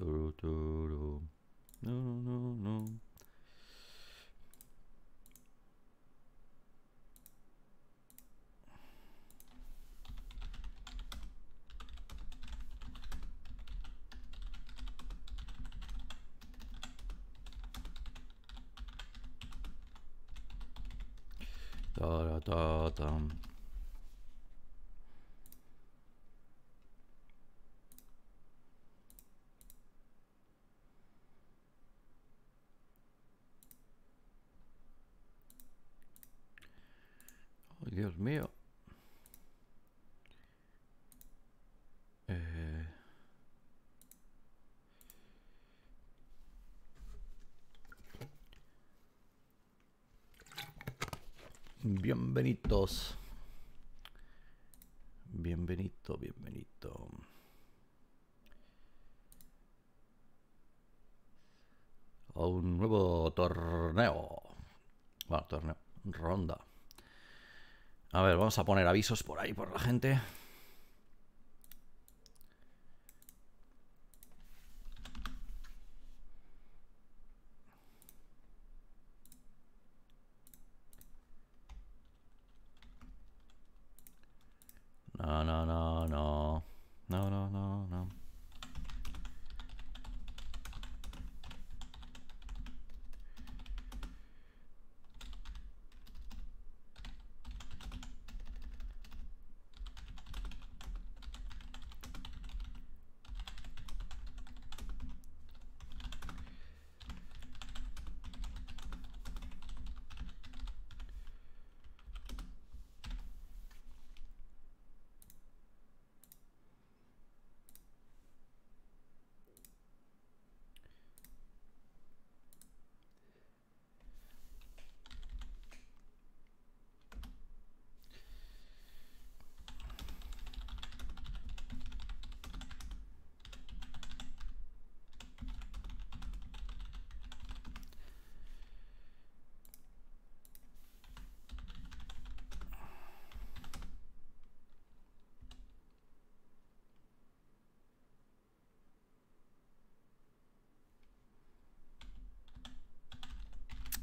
No, no, no. Ta ta tam. Oh, Dios mío. Bienvenidos. Bienvenido, bienvenido. A un nuevo torneo. Bueno, torneo, ronda. A ver, vamos a poner avisos por ahí, por la gente. No, no, no, no. No, no, no, no.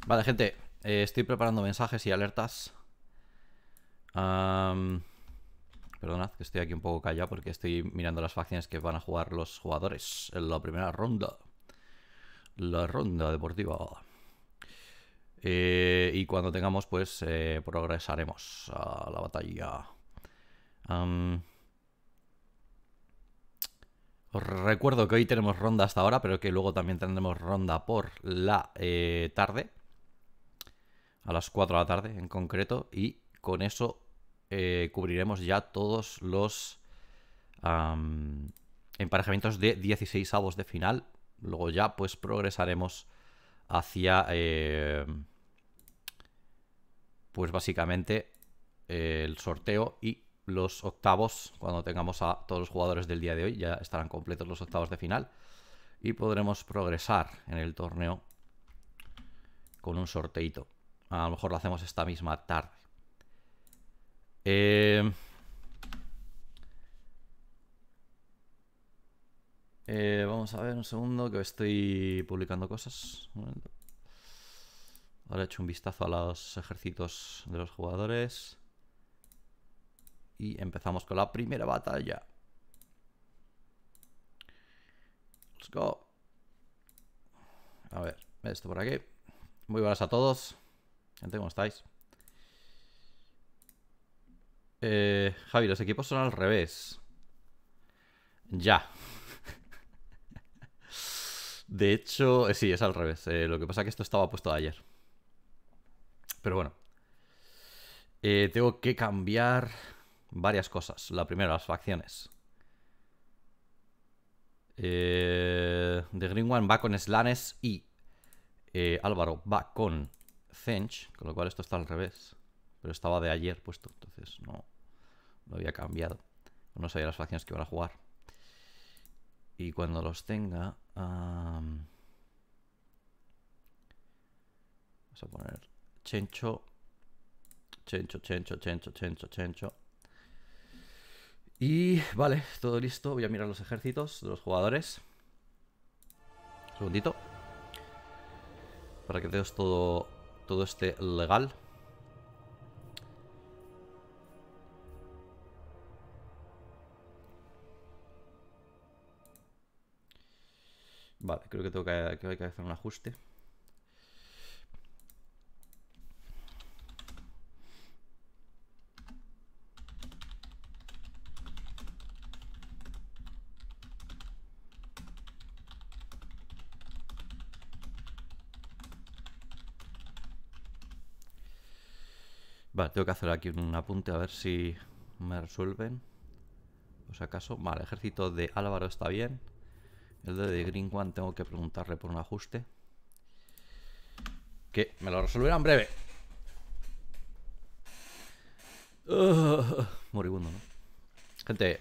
Vale, gente, estoy preparando mensajes y alertas. Perdonad que estoy aquí un poco callado porque estoy mirando las facciones que van a jugar los jugadores en la primera ronda. La ronda deportiva. Y cuando tengamos, pues, progresaremos a la batalla. Os recuerdo que hoy tenemos ronda hasta ahora, pero que luego también tendremos ronda por la tarde. A las 4 de la tarde en concreto, y con eso cubriremos ya todos los emparejamientos de 16avos de final. Luego ya pues progresaremos hacia pues básicamente el sorteo y los octavos. Cuando tengamos a todos los jugadores del día de hoy ya estarán completos los octavos de final y podremos progresar en el torneo con un sorteito. A lo mejor lo hacemos esta misma tarde. Vamos a ver un segundo, que estoy publicando cosas. Ahora he hecho un vistazo a los ejércitos de los jugadores. Y empezamos con la primera batalla. Let's go. A ver, esto por aquí. Muy buenas a todos. Gente, ¿cómo estáis? Javi, los equipos son al revés. Ya. De hecho, sí, es al revés. Lo que pasa es que esto estaba puesto de ayer. Pero bueno. Tengo que cambiar varias cosas. La primera, las facciones. The Green One va con Slaanesh y Álvaro va con Tzeentch, con lo cual esto está al revés, pero estaba de ayer puesto, entonces no había cambiado. No sabía las facciones que iban a jugar. Y cuando los tenga, vamos a poner Tzeentch. Y vale, todo listo. Voy a mirar los ejércitos de los jugadores. Un segundito. Para que veas todo esté legal. Vale, creo que hay que hacer un ajuste. Vale, tengo que hacer aquí un apunte a ver si me resuelven. Por si acaso. Vale, el ejército de Álvaro está bien. El de The Green One tengo que preguntarle por un ajuste. Que me lo resolverá en breve. Moribundo, ¿no? Gente.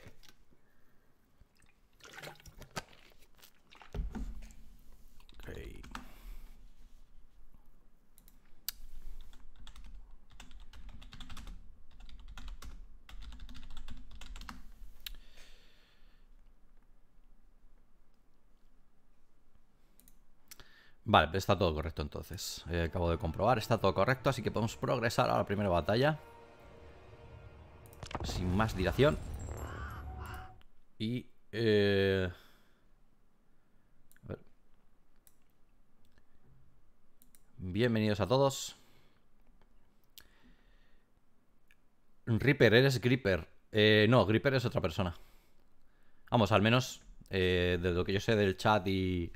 Okay. Vale, pero está todo correcto entonces. Acabo de comprobar, está todo correcto, así que podemos progresar a la primera batalla. Sin más dilación. Y... a ver. Bienvenidos a todos. Reaper, eres Gripper. No, Gripper es otra persona. Vamos, al menos de lo que yo sé del chat y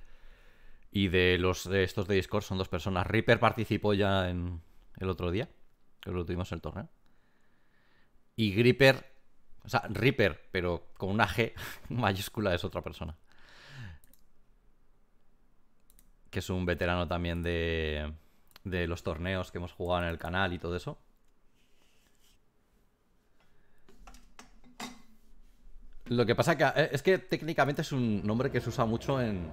de estos de Discord son dos personas. Reaper participó ya en el otro día, que lo tuvimos en el torneo. Y Gripper, o sea, Reaper, pero con una G mayúscula, es otra persona. Que es un veterano también de los torneos que hemos jugado en el canal y todo eso. Lo que pasa es que técnicamente es un nombre que se usa mucho en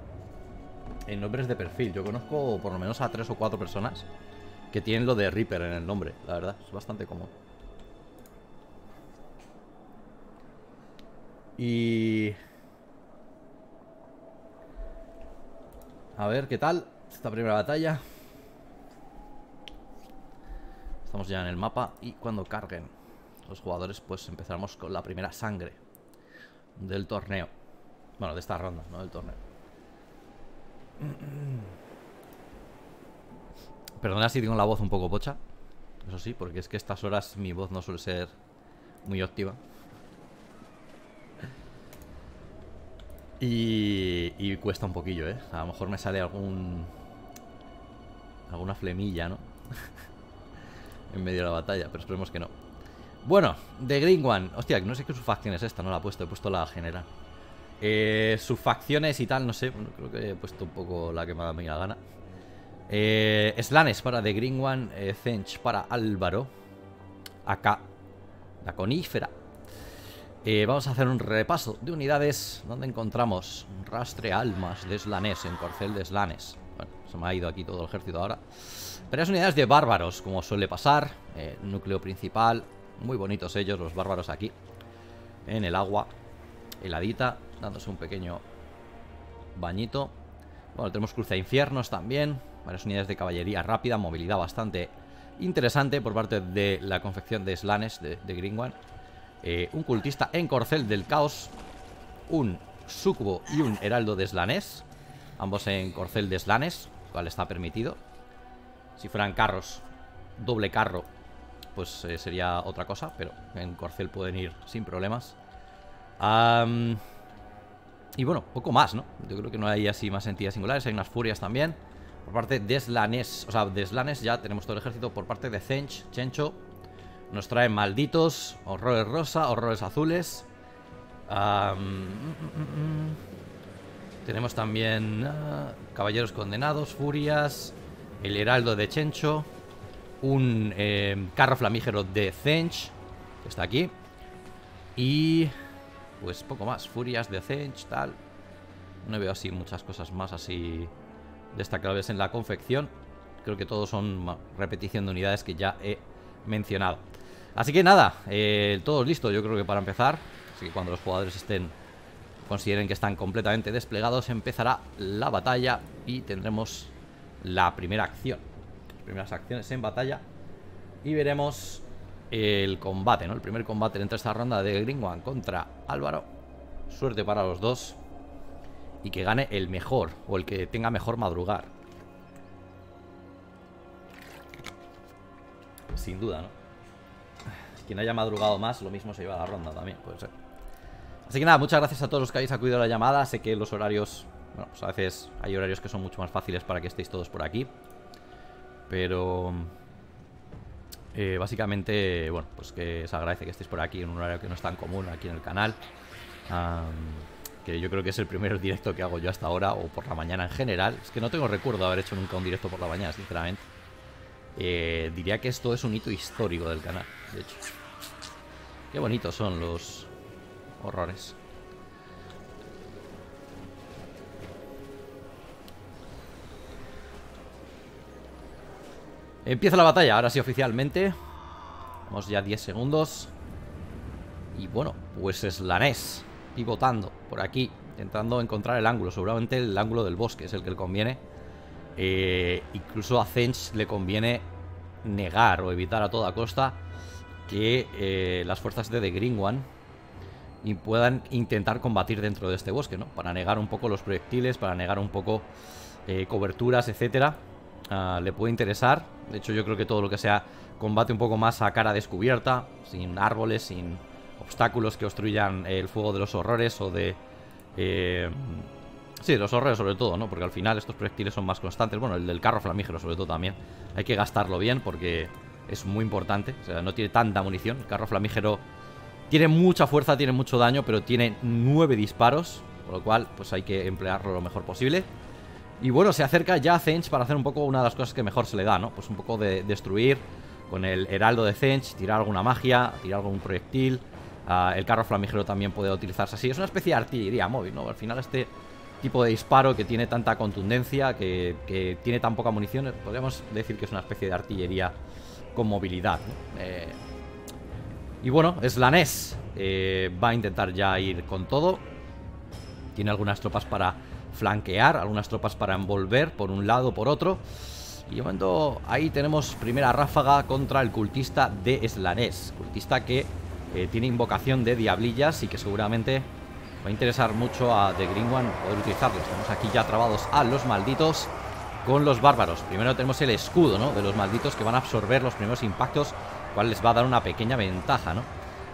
nombres de perfil. Yo conozco por lo menos a 3 o 4 personas que tienen lo de Reaper en el nombre. La verdad, es bastante común. Y... a ver qué tal esta primera batalla. Estamos ya en el mapa y cuando carguen los jugadores pues empezaremos con la primera sangre del torneo. Bueno, de esta ronda, no del torneo. Perdona si tengo la voz un poco pocha. Eso sí, porque es que a estas horas mi voz no suele ser muy óptima. Y cuesta un poquillo, ¿eh? A lo mejor me sale alguna flemilla, ¿no? En medio de la batalla, pero esperemos que no. Bueno, The Green One. Hostia, no sé qué subfacción es esta, no la he puesto la general. Sus facciones y tal, no sé. Bueno, creo que he puesto un poco la que me ha dado la gana. Slaanesh para The Green One, Tzeentch para Álvaro. Acá la conífera. Vamos a hacer un repaso de unidades. Donde encontramos un rastre almas de Slaanesh en corcel de Slaanesh. Bueno, se me ha ido aquí todo el ejército ahora. Pero es unidades de bárbaros, como suele pasar. Núcleo principal. Muy bonitos ellos, los bárbaros aquí. En el agua heladita, dándose un pequeño bañito. Bueno, tenemos cruce a infiernos también. Varias unidades de caballería rápida, movilidad bastante interesante por parte de la confección de Slaanesh, de Green One. Un cultista en corcel del caos, un sucubo y un heraldo de Slaanesh. Ambos en corcel de Slaanesh, lo cual está permitido. Si fueran carros, doble carro, pues sería otra cosa, pero en corcel pueden ir sin problemas. Y bueno, poco más, ¿no? Yo creo que no hay así más entidades singulares. Hay unas furias también por parte de Slaanesh. O sea, de Slaanesh ya tenemos todo el ejército. Por parte de Tzeentch, Chencho, nos traen malditos, horrores rosa, horrores azules. Tenemos también caballeros condenados, furias, el heraldo de Chencho, un carro flamígero de Tzeentch, que está aquí. Y... pues poco más, furias de Tzeentch, tal. No veo así muchas cosas más así destacables en la confección. Creo que todos son repetición de unidades que ya he mencionado. Así que nada, todos listos yo creo que para empezar. Así que cuando los jugadores consideren que están completamente desplegados, empezará la batalla y tendremos la primera acción, las primeras acciones en batalla, y veremos el combate, ¿no? El primer combate entre esta ronda de Green One contra Álvaro. Suerte para los dos y que gane el mejor o el que tenga mejor madrugar. Sin duda, ¿no? Quien haya madrugado más, lo mismo se lleva a la ronda también, puede ser. Así que nada, muchas gracias a todos los que habéis acudido a la llamada. Sé que los horarios, bueno, pues a veces hay horarios que son mucho más fáciles para que estéis todos por aquí. Pero básicamente, bueno, pues que se agradece que estéis por aquí en un horario que no es tan común aquí en el canal. Que yo creo que es el primer directo que hago yo hasta ahora, o por la mañana en general. Es que no tengo recuerdo de haber hecho nunca un directo por la mañana, sinceramente. Diría que esto es un hito histórico del canal, de hecho. Qué bonitos son los horrores. Empieza la batalla, ahora sí oficialmente. Vamos ya 10 segundos. Y bueno, pues Slaanesh pivotando por aquí, intentando encontrar el ángulo. Seguramente el ángulo del bosque es el que le conviene. Incluso a Tzeentch le conviene negar o evitar a toda costa que las fuerzas de The Green One puedan intentar combatir dentro de este bosque, ¿no? Para negar un poco los proyectiles, para negar un poco coberturas, etcétera. Le puede interesar. De hecho yo creo que todo lo que sea combate un poco más a cara descubierta, sin árboles, sin obstáculos que obstruyan el fuego de los horrores o de... sí, los horrores sobre todo, ¿no? Porque al final estos proyectiles son más constantes. Bueno, el del carro flamígero sobre todo también. Hay que gastarlo bien porque es muy importante. O sea, no tiene tanta munición. El carro flamígero tiene mucha fuerza, tiene mucho daño, pero tiene 9 disparos. Por lo cual, pues hay que emplearlo lo mejor posible. Y bueno, se acerca ya a Tzeentch para hacer un poco una de las cosas que mejor se le da, ¿no? Pues un poco de destruir con el heraldo de Tzeentch, tirar alguna magia, tirar algún proyectil. El carro flamígero también puede utilizarse así. Es una especie de artillería móvil, ¿no? Al final este tipo de disparo que tiene tanta contundencia, que tiene tan poca munición, podríamos decir que es una especie de artillería con movilidad, ¿no? Y bueno, Slaanesh va a intentar ya ir con todo. Tiene algunas tropas para flanquear, algunas tropas para envolver por un lado, por otro. Y de momento ahí tenemos primera ráfaga contra el cultista de Slaanesh, cultista que tiene invocación de diablillas y que seguramente va a interesar mucho a The Green One poder utilizarlos. Tenemos aquí ya trabados a los malditos con los bárbaros. Primero tenemos el escudo, ¿no? De los malditos, que van a absorber los primeros impactos, cual les va a dar una pequeña ventaja, ¿no?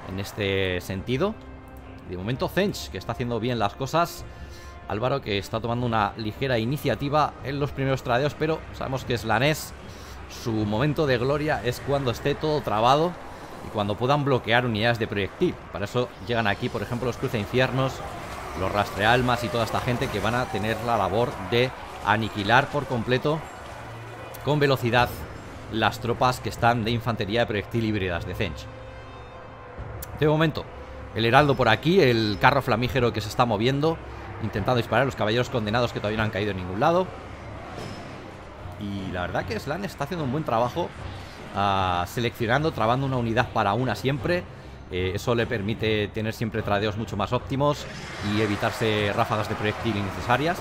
En este sentido. De momento Tzeentch, que está haciendo bien las cosas. Álvaro, que está tomando una ligera iniciativa en los primeros tradeos, pero sabemos que Slaanesh, su momento de gloria es cuando esté todo trabado y cuando puedan bloquear unidades de proyectil. Para eso llegan aquí, por ejemplo, los cruceinfiernos, los rastrealmas y toda esta gente que van a tener la labor de aniquilar por completo con velocidad las tropas que están de infantería de proyectil híbridas de Tzeentch. De momento, el heraldo por aquí, el carro flamígero que se está moviendo, intentando disparar a los caballeros condenados que todavía no han caído en ningún lado. Y la verdad que Slaanesh está haciendo un buen trabajo seleccionando, trabando una unidad para una siempre. Eso le permite tener siempre tradeos mucho más óptimos y evitarse ráfagas de proyectil innecesarias.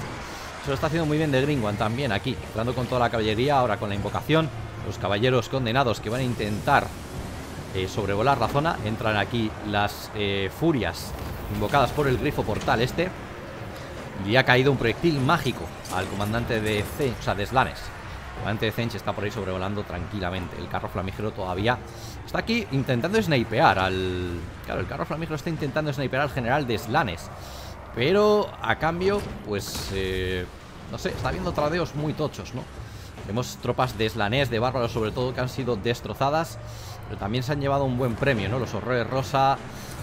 Eso lo está haciendo muy bien The Green One también aquí, entrando con toda la caballería, ahora con la invocación. Los caballeros condenados que van a intentar sobrevolar la zona. Entran aquí las furias invocadas por el grifo portal este. Y ha caído un proyectil mágico al comandante de Tzeentch, o sea, de Slaanesh. De Tzeentch está por ahí sobrevolando tranquilamente. El carro flamígero todavía está aquí intentando snipear al... Claro, el carro flamígero está intentando snipear al general de Slaanesh, pero a cambio, pues... no sé, está habiendo tradeos muy tochos, ¿no? Vemos tropas de Slaanesh, de bárbaros sobre todo, que han sido destrozadas, pero también se han llevado un buen premio, ¿no? Los horrores rosa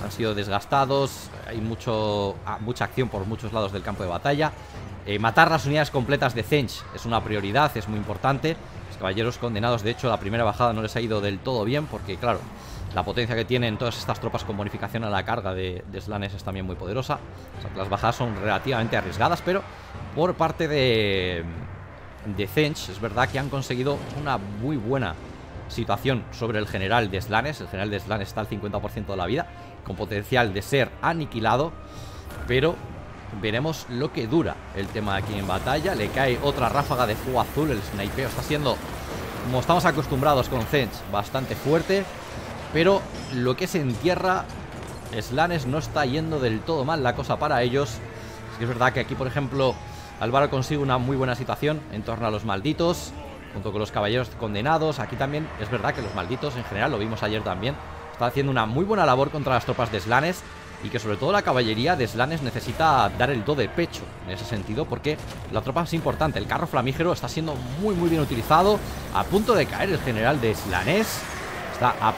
han sido desgastados. Hay mucha acción por muchos lados del campo de batalla. Matar las unidades completas de Tzeentch es una prioridad, es muy importante. Los caballeros condenados, de hecho, la primera bajada no les ha ido del todo bien porque, claro, la potencia que tienen todas estas tropas con bonificación a la carga de Slaanesh es también muy poderosa. O sea, las bajadas son relativamente arriesgadas, pero por parte de Tzeentch es verdad que han conseguido una muy buena situación sobre el general de Slaanesh. El general de Slaanesh está al 50% de la vida, con potencial de ser aniquilado, pero... veremos lo que dura el tema aquí en batalla. Le cae otra ráfaga de fuego azul. El snipeo está siendo, como estamos acostumbrados con Tzeentch, bastante fuerte, pero lo que se entierra, Slaanesh no está yendo del todo mal la cosa para ellos. Es que es verdad que aquí, por ejemplo, Álvaro consigue una muy buena situación en torno a los malditos, junto con los caballeros condenados. Aquí también es verdad que los malditos en general, lo vimos ayer también, está haciendo una muy buena labor contra las tropas de Slaanesh, y que sobre todo la caballería de Slaanesh necesita dar el do de pecho en ese sentido, porque la tropa es importante. El carro flamígero está siendo muy bien utilizado. A punto de caer el general de Slaanesh. Está a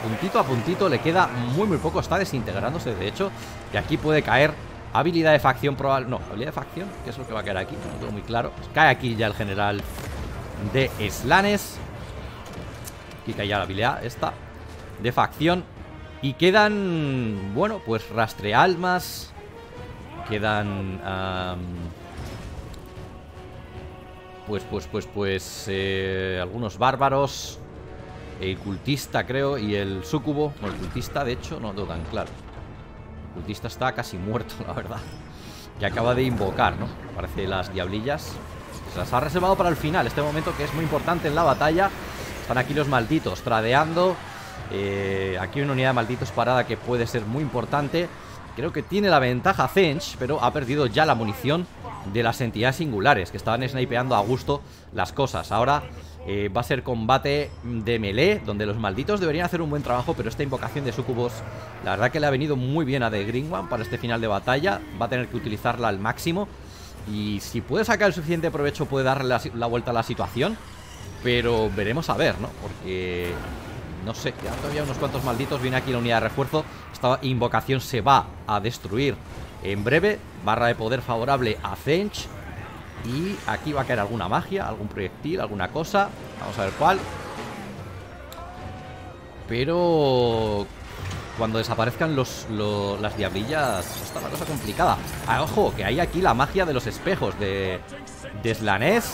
puntito, le queda muy poco, está desintegrándose de hecho. Y aquí puede caer habilidad de facción probable. No, habilidad de facción, que es lo que va a caer aquí, no tengo muy claro. Pues cae aquí ya el general de Slaanesh. Aquí cae ya la habilidad esta de facción. Y quedan, bueno, pues rastrealmas. Quedan algunos bárbaros, el cultista creo y el súcubo. Bueno, el cultista de hecho no lo dan claro. El cultista está casi muerto, la verdad. Que acaba de invocar, ¿no? Parece las diablillas. Se las ha reservado para el final, este momento que es muy importante en la batalla. Están aquí los malditos tradeando. Aquí una unidad de malditos parada que puede ser muy importante. Creo que tiene la ventaja Tzeentch, pero ha perdido ya la munición de las entidades singulares, que estaban snipeando a gusto las cosas. Ahora va a ser combate de melee, donde los malditos deberían hacer un buen trabajo, pero esta invocación de sucubos, la verdad que le ha venido muy bien a The Green One para este final de batalla. Va a tener que utilizarla al máximo, y si puede sacar el suficiente provecho puede darle la vuelta a la situación. Pero veremos a ver, ¿no? Porque... no sé, quedan todavía unos cuantos malditos. Viene aquí la unidad de refuerzo. Esta invocación se va a destruir en breve. Barra de poder favorable a Tzeentch. Y aquí va a caer alguna magia, algún proyectil, alguna cosa. Vamos a ver cuál. Pero cuando desaparezcan las diablillas está la cosa complicada. Ah, ojo, que hay aquí la magia de los espejos de Slaanesh.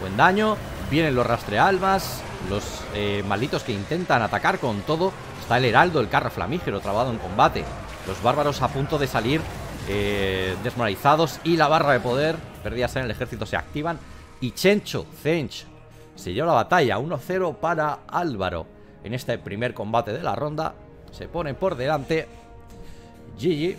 Buen daño. Vienen los rastrealmas, los malditos que intentan atacar con todo. Está el heraldo, el carro flamígero trabado en combate. Los bárbaros a punto de salir desmoralizados. Y la barra de poder, perdidas en el ejército, se activan. Y Tzeentch se lleva la batalla. 1-0 para Álvaro en este primer combate de la ronda. Se pone por delante. GG.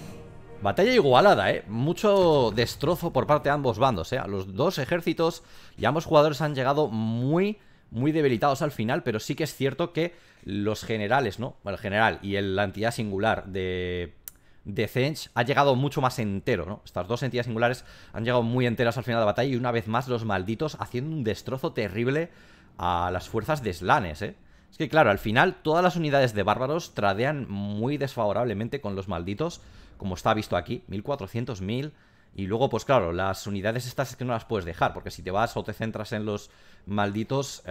Batalla igualada, ¿eh? Mucho destrozo por parte de ambos bandos, ¿eh? A los dos ejércitos y ambos jugadores han llegado muy debilitados al final, pero sí que es cierto que los generales, ¿no? Bueno, el general y la entidad singular de Tzeentch ha llegado mucho más entero, ¿no? Estas dos entidades singulares han llegado muy enteras al final de la batalla, y una vez más los malditos haciendo un destrozo terrible a las fuerzas de Slaanesh, ¿eh? Es que claro, al final todas las unidades de bárbaros tradean muy desfavorablemente con los malditos, como está visto aquí, 1400, 1000. Y luego pues claro, las unidades estas es que no las puedes dejar, porque si te vas o te centras en los malditos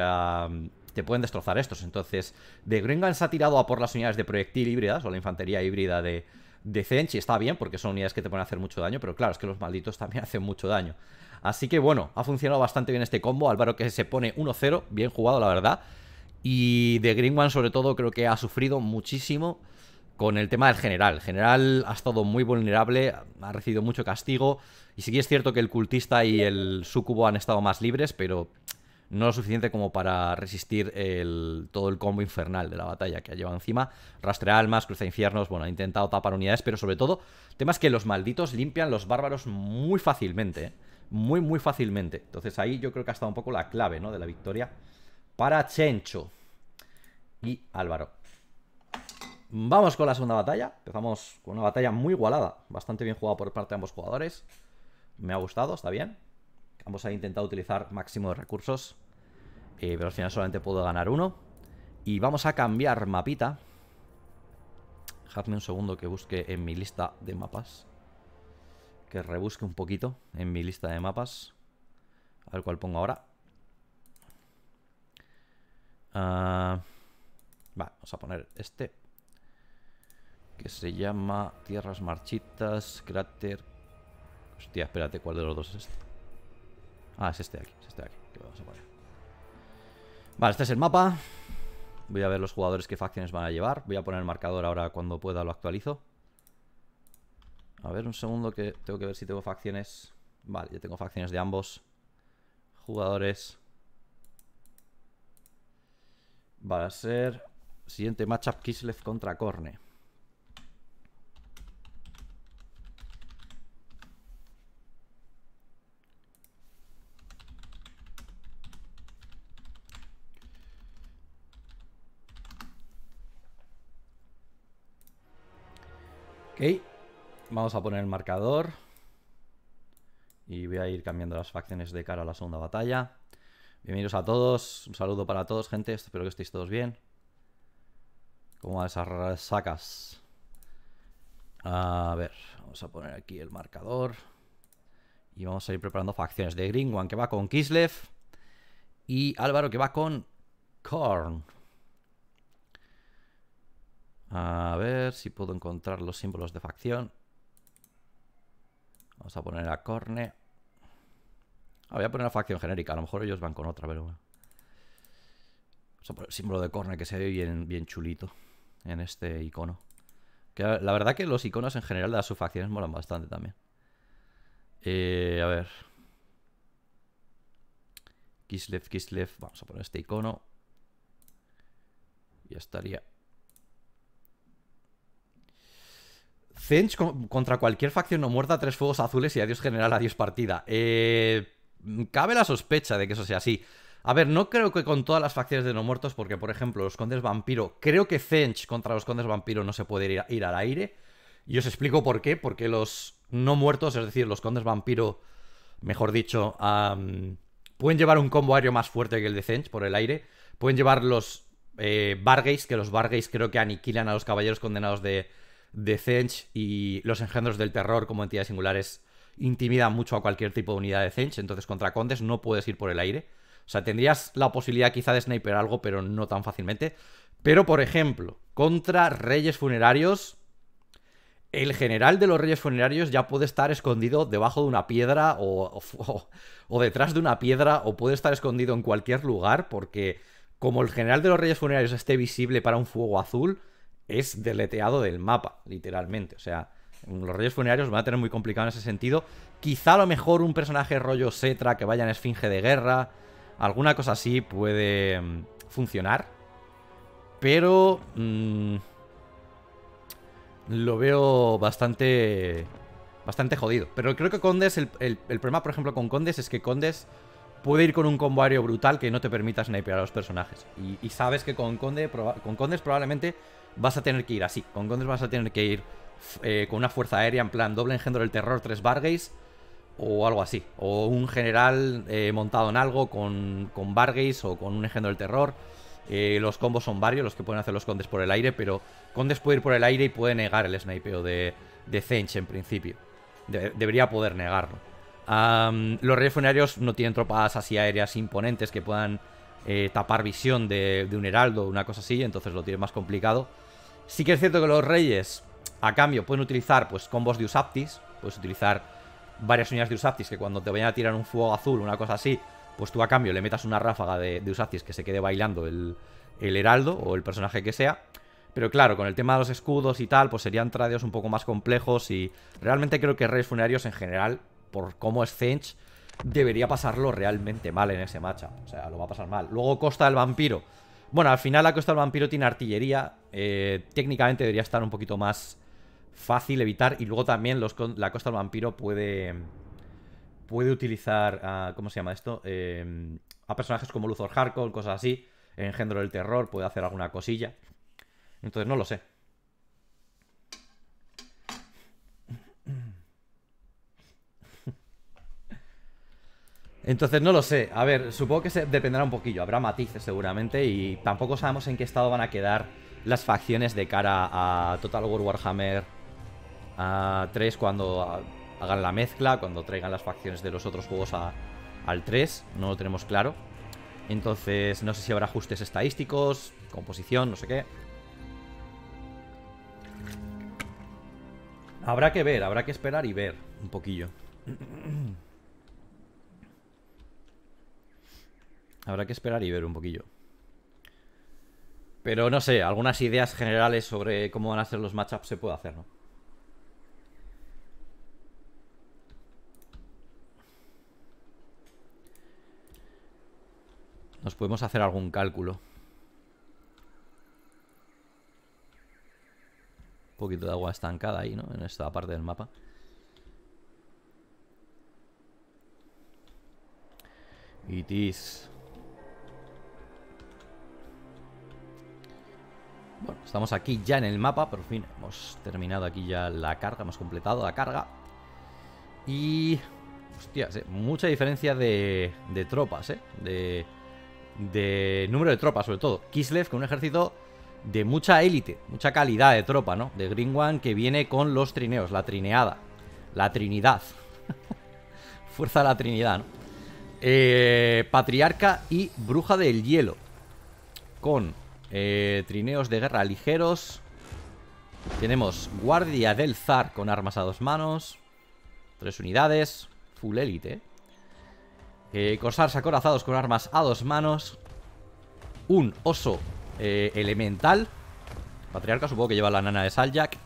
te pueden destrozar estos. Entonces The Green One se ha tirado a por las unidades de proyectil híbridas, o la infantería híbrida de Tzeentch, y está bien porque son unidades que te pueden hacer mucho daño, pero claro, es que los malditos también hacen mucho daño. Así que bueno, ha funcionado bastante bien este combo. Álvaro que se pone 1-0, bien jugado la verdad. Y The Green One sobre todo creo que ha sufrido muchísimo con el tema del general. El general ha estado muy vulnerable, ha recibido mucho castigo. Y sí que es cierto que el cultista y el súcubo han estado más libres, pero no lo suficiente como para resistir todo el combo infernal de la batalla que ha llevado encima. Rastrea almas, cruza infiernos, bueno, ha intentado tapar unidades, pero sobre todo temas que los malditos limpian los bárbaros muy fácilmente, ¿eh? Muy fácilmente. Entonces ahí yo creo que ha estado un poco la clave, ¿no?, de la victoria para Tzeentch y Álvaro. Vamos con la segunda batalla. Empezamos con una batalla muy igualada, bastante bien jugada por parte de ambos jugadores. Me ha gustado, está bien. Ambos han intentado utilizar máximo de recursos, pero al final solamente puedo ganar uno. Y vamos a cambiar mapita. Dejadme un segundo que busque en mi lista de mapas, que rebusque un poquito en mi lista de mapas, a ver cuál pongo ahora. Vamos a poner este, que se llama Tierras Marchitas, Cráter. Hostia, espérate, ¿cuál de los dos es este? Ah, es este de aquí, que vamos a poner. Vale, este es el mapa. Voy a ver los jugadores qué facciones van a llevar. Voy a poner el marcador ahora, cuando pueda lo actualizo. A ver, un segundo que tengo que ver si tengo facciones. Vale, yo tengo facciones de ambos jugadores. Va a ser siguiente matchup: Kislev contra Khorne. Ok, vamos a poner el marcador y voy a ir cambiando las facciones de cara a la segunda batalla. Bienvenidos a todos, un saludo para todos, gente. Espero que estéis todos bien. ¿Cómo van esas sacas? A ver, vamos a poner aquí el marcador y vamos a ir preparando facciones. The Green One, que va con Kislev, y Álvaro, que va con Khorne. A ver si puedo encontrar los símbolos de facción. Vamos a poner a Khorne. Voy a poner una facción genérica. A lo mejor ellos van con otra, pero bueno. Vamos a poner el símbolo de Khorne, que se ve bien, bien chulito en este icono. Que la verdad que los iconos en general de las subfacciones molan bastante también. A ver. Kislev, Kislev. Vamos a poner este icono. Ya estaría. Tzeentch contra cualquier facción no muerta, 3 fuegos azules y adiós general, adiós partida. Cabe la sospecha de que eso sea así. A ver, no creo que con todas las facciones de no muertos, porque por ejemplo los condes vampiro, creo que Tzeentch contra los condes vampiro no se puede ir al aire. Y os explico por qué, porque los no muertos, es decir, los condes vampiro, mejor dicho, pueden llevar un combo aéreo más fuerte que el de Tzeentch por el aire. Pueden llevar los Vargates, que los Vargates creo que aniquilan a los caballeros condenados de Tzeentch, y los engendros del terror como entidades singulares intimidan mucho a cualquier tipo de unidad de Tzeentch. Entonces contra condes no puedes ir por el aire. O sea, tendrías la posibilidad quizá de sniper algo, pero no tan fácilmente. Pero por ejemplo, contra reyes funerarios, el general de los reyes funerarios ya puede estar escondido debajo de una piedra o detrás de una piedra, o puede estar escondido en cualquier lugar, porque como el general de los reyes funerarios esté visible para un fuego azul, es deleteado del mapa, literalmente. O sea, los reyes funerarios van a tener muy complicado en ese sentido. Quizá a lo mejor un personaje rollo Setra que vaya en esfinge de guerra, alguna cosa así puede funcionar. Pero lo veo bastante jodido. Pero creo que condes, el problema por ejemplo con condes es que condes puede ir con un combo aéreo brutal que no te permita snipear a los personajes. Y sabes que con condes probablemente vas a tener que ir así. Con condes vas a tener que ir con una fuerza aérea en plan doble engendro del terror, 3 Vargates o algo así. O un general montado en algo con Vargates o con un engendro del terror. Los combos son varios los que pueden hacer los condes por el aire, pero condes puede ir por el aire y puede negar el snipeo de Tzeentch en principio. Debería poder negarlo. Los reyes funerarios no tienen tropas así aéreas imponentes que puedan tapar visión de un heraldo o una cosa así, entonces lo tiene más complicado. Sí que es cierto que los reyes, a cambio, pueden utilizar pues combos de Usaptis. Puedes utilizar varias unidades de Usaptis que cuando te vayan a tirar un fuego azul o una cosa así, pues tú a cambio le metas una ráfaga de Usaptis que se quede bailando el heraldo o el personaje que sea. Pero claro, con el tema de los escudos y tal, pues serían tradeos un poco más complejos, y realmente creo que reyes funerarios en general, por cómo es Tzeentch, debería pasarlo realmente mal en ese matchup. O sea, lo va a pasar mal. Luego Costa del Vampiro. Bueno, al final la Costa del Vampiro tiene artillería. Técnicamente debería estar un poquito más fácil evitar. Y luego también la Costa del Vampiro puede utilizar ¿cómo se llama esto? A personajes como Luthor Harkon, cosas así. Engendro del Terror, puede hacer alguna cosilla. Entonces no lo sé. A ver, supongo que dependerá un poquillo. Habrá matices seguramente, y tampoco sabemos en qué estado van a quedar las facciones de cara a Total War Warhammer 3 cuando hagan la mezcla, cuando traigan las facciones de los otros juegos al 3. No lo tenemos claro. Entonces no sé si habrá ajustes estadísticos, composición, no sé qué. Habrá que ver, habrá que esperar y ver un poquillo. Habrá que esperar y ver un poquillo. Pero no sé, algunas ideas generales sobre cómo van a ser los matchups se puede hacer, ¿no? Nos podemos hacer algún cálculo. Un poquito de agua estancada ahí, ¿no? En esta parte del mapa. Itis. Bueno, estamos aquí ya en el mapa. Por fin hemos terminado aquí ya la carga. Hemos completado la carga. Y... hostias, mucha diferencia de tropas, de número de tropas, sobre todo. Kislev con un ejército de mucha élite, mucha calidad de tropa, ¿no? De Green One, que viene con los trineos, la trineada, la trinidad. Fuerza de la trinidad, ¿no? Patriarca y bruja del hielo. Con trineos de guerra ligeros. Tenemos guardia del zar con armas a dos manos. 3 unidades. Full élite. Corsars acorazados con armas a dos manos. Un oso elemental. Patriarca supongo que lleva la nana de Saljak.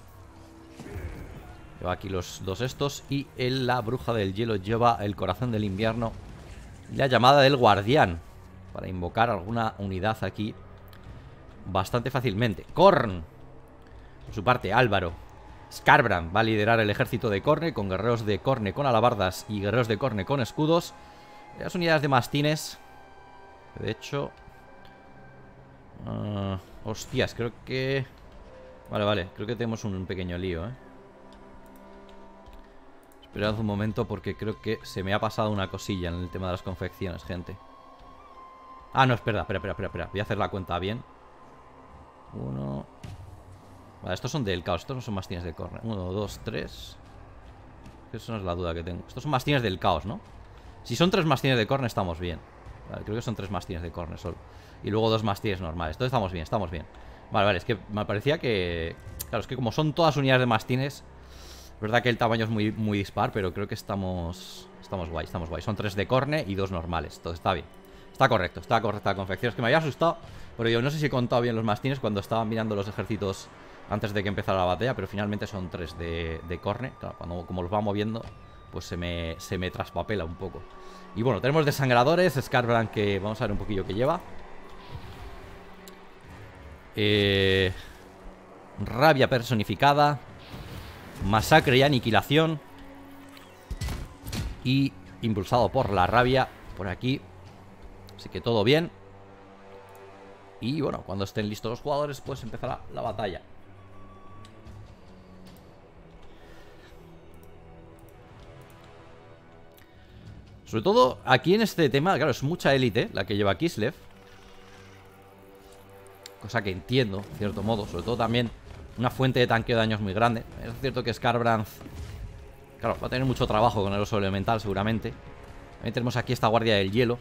Lleva aquí los dos estos. Y la bruja del hielo lleva el corazón del invierno. Y la llamada del guardián. Para invocar alguna unidad aquí bastante fácilmente. Khorne. Por su parte, Álvaro. Scarbrand va a liderar el ejército de Khorne, con guerreros de Khorne con alabardas y guerreros de Khorne con escudos. Las unidades de mastines. De hecho... hostias, creo que... Vale, vale, creo que tenemos un pequeño lío, Esperad un momento porque creo que se me ha pasado una cosilla en el tema de las confecciones, gente. Ah, no, espera. Voy a hacer la cuenta bien. Uno... Vale, estos son del caos, estos no son mastines de Khorne. 1, 2, 3. Eso no es la duda que tengo. Estos son mastines del caos, ¿no? Si son 3 mastines de Khorne estamos bien. Vale, creo que son 3 mastines de Khorne solo. Y luego 2 mastines normales, entonces estamos bien, Vale, vale, es que me parecía que... Claro, es que como son todas unidades de mastines. Es verdad que el tamaño es muy dispar, pero creo que estamos guay. Son 3 de Khorne y 2 normales, entonces está bien. Está correcto, está correcta la confección. Es que me había asustado, pero yo no sé si he contado bien los mastines cuando estaba mirando los ejércitos antes de que empezara la batalla, pero finalmente son 3 de Khorne. Claro, cuando, como los va moviendo, pues se me traspapela un poco. Y bueno, tenemos desangradores. Scarbrand, que vamos a ver un poquillo que lleva. Rabia personificada. Masacre y aniquilación. Y impulsado por la rabia por aquí. Así que todo bien. Y bueno, cuando estén listos los jugadores, pues empezará la batalla. Sobre todo aquí en este tema, claro, es mucha élite la que lleva Kislev. Cosa que entiendo, en cierto modo. Sobre todo también una fuente de tanqueo de daños muy grande. Es cierto que Scarbrand, claro, va a tener mucho trabajo con el oso elemental seguramente. También tenemos aquí esta guardia del hielo,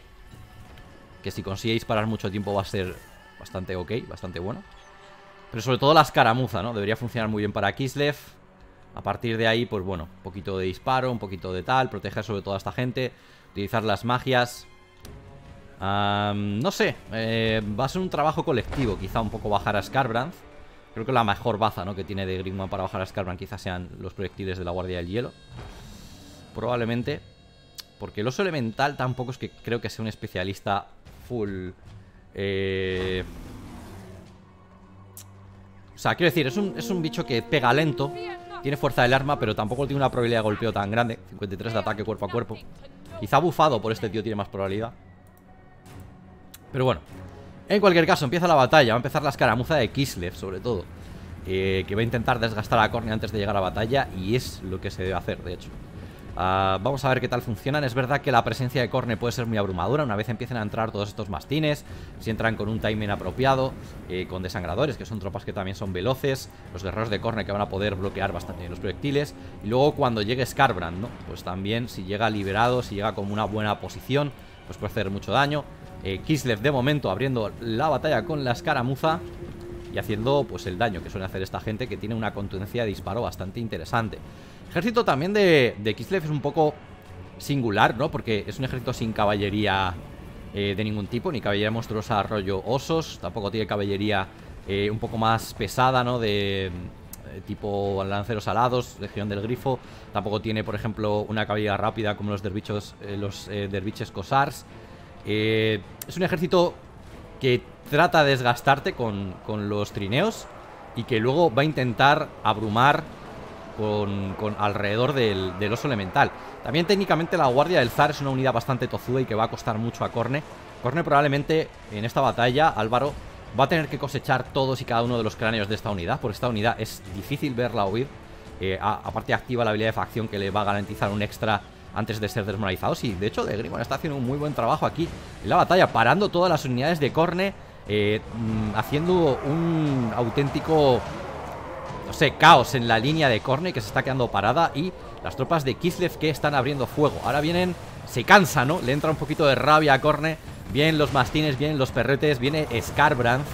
que si consiguéis parar mucho tiempo va a ser bastante ok, bastante bueno. Pero sobre todo la escaramuza, ¿no? Debería funcionar muy bien para Kislev. A partir de ahí, pues bueno, un poquito de disparo, un poquito de tal, proteger sobre todo a esta gente, utilizar las magias. No sé, va a ser un trabajo colectivo, quizá un poco bajar a Scarbrand. Creo que la mejor baza, ¿no?, que tiene de Green One para bajar a Scarbrand quizás sean los proyectiles de la Guardia del Hielo. Probablemente, porque el oso elemental tampoco es que creo que sea un especialista full... O sea, quiero decir, es un bicho que pega lento. Tiene fuerza del arma, pero tampoco tiene una probabilidad de golpeo tan grande. 53 de ataque cuerpo a cuerpo. Quizá bufado por este tío tiene más probabilidad. Pero bueno. En cualquier caso, empieza la batalla. Va a empezar la escaramuza de Kislev, sobre todo. Que va a intentar desgastar a Khorne antes de llegar a la batalla. Y es lo que se debe hacer, de hecho. Vamos a ver qué tal funcionan. Es verdad que la presencia de Khorne puede ser muy abrumadora. Una vez empiecen a entrar todos estos mastines, si entran con un timing apropiado, con desangradores, que son tropas que también son veloces, los guerreros de Khorne que van a poder bloquear bastante bien los proyectiles. Y luego cuando llegue Scarbrand, ¿no?, pues también si llega liberado, si llega con una buena posición, pues puede hacer mucho daño. Kislev de momento abriendo la batalla con la escaramuza y haciendo pues el daño que suele hacer esta gente, que tiene una contundencia de disparo bastante interesante. Ejército también de Kislev es un poco singular, ¿no? Porque es un ejército sin caballería de ningún tipo, ni caballería monstruosa rollo osos. Tampoco tiene caballería un poco más pesada, ¿no?, de tipo lanceros alados, legión del grifo. Tampoco tiene, por ejemplo, una caballería rápida como los derviches corsars. Es un ejército que trata de desgastarte con los trineos y que luego va a intentar abrumar con alrededor del oso elemental. También técnicamente la guardia del zar es una unidad bastante tozuda y que va a costar mucho a Khorne. Khorne probablemente en esta batalla, Álvaro, va a tener que cosechar todos y cada uno de los cráneos de esta unidad, porque esta unidad es difícil verla huir. Aparte activa la habilidad de facción que le va a garantizar un extra antes de ser desmoralizados. Y de hecho The Green One está haciendo un muy buen trabajo aquí en la batalla, parando todas las unidades de Khorne, haciendo un auténtico, no sé, caos en la línea de Khorne, que se está quedando parada, y las tropas de Kislev que están abriendo fuego. Ahora vienen, se cansa, ¿no? Le entra un poquito de rabia a Khorne. Vienen los mastines, vienen los perretes, viene Scarbrand,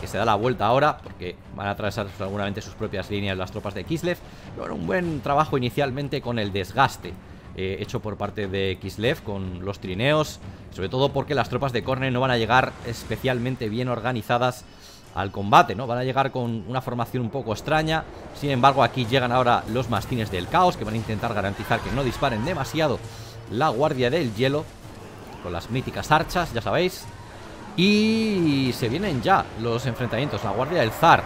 que se da la vuelta ahora porque van a atravesar seguramente sus propias líneas las tropas de Kislev. Pero un buen trabajo inicialmente con el desgaste hecho por parte de Kislev con los trineos, sobre todo porque las tropas de Khorne no van a llegar especialmente bien organizadas al combate, ¿no? Van a llegar con una formación un poco extraña. Sin embargo, aquí llegan ahora los mastines del caos, que van a intentar garantizar que no disparen demasiado la guardia del hielo con las míticas archas, ya sabéis. Y se vienen ya los enfrentamientos. La guardia del zar,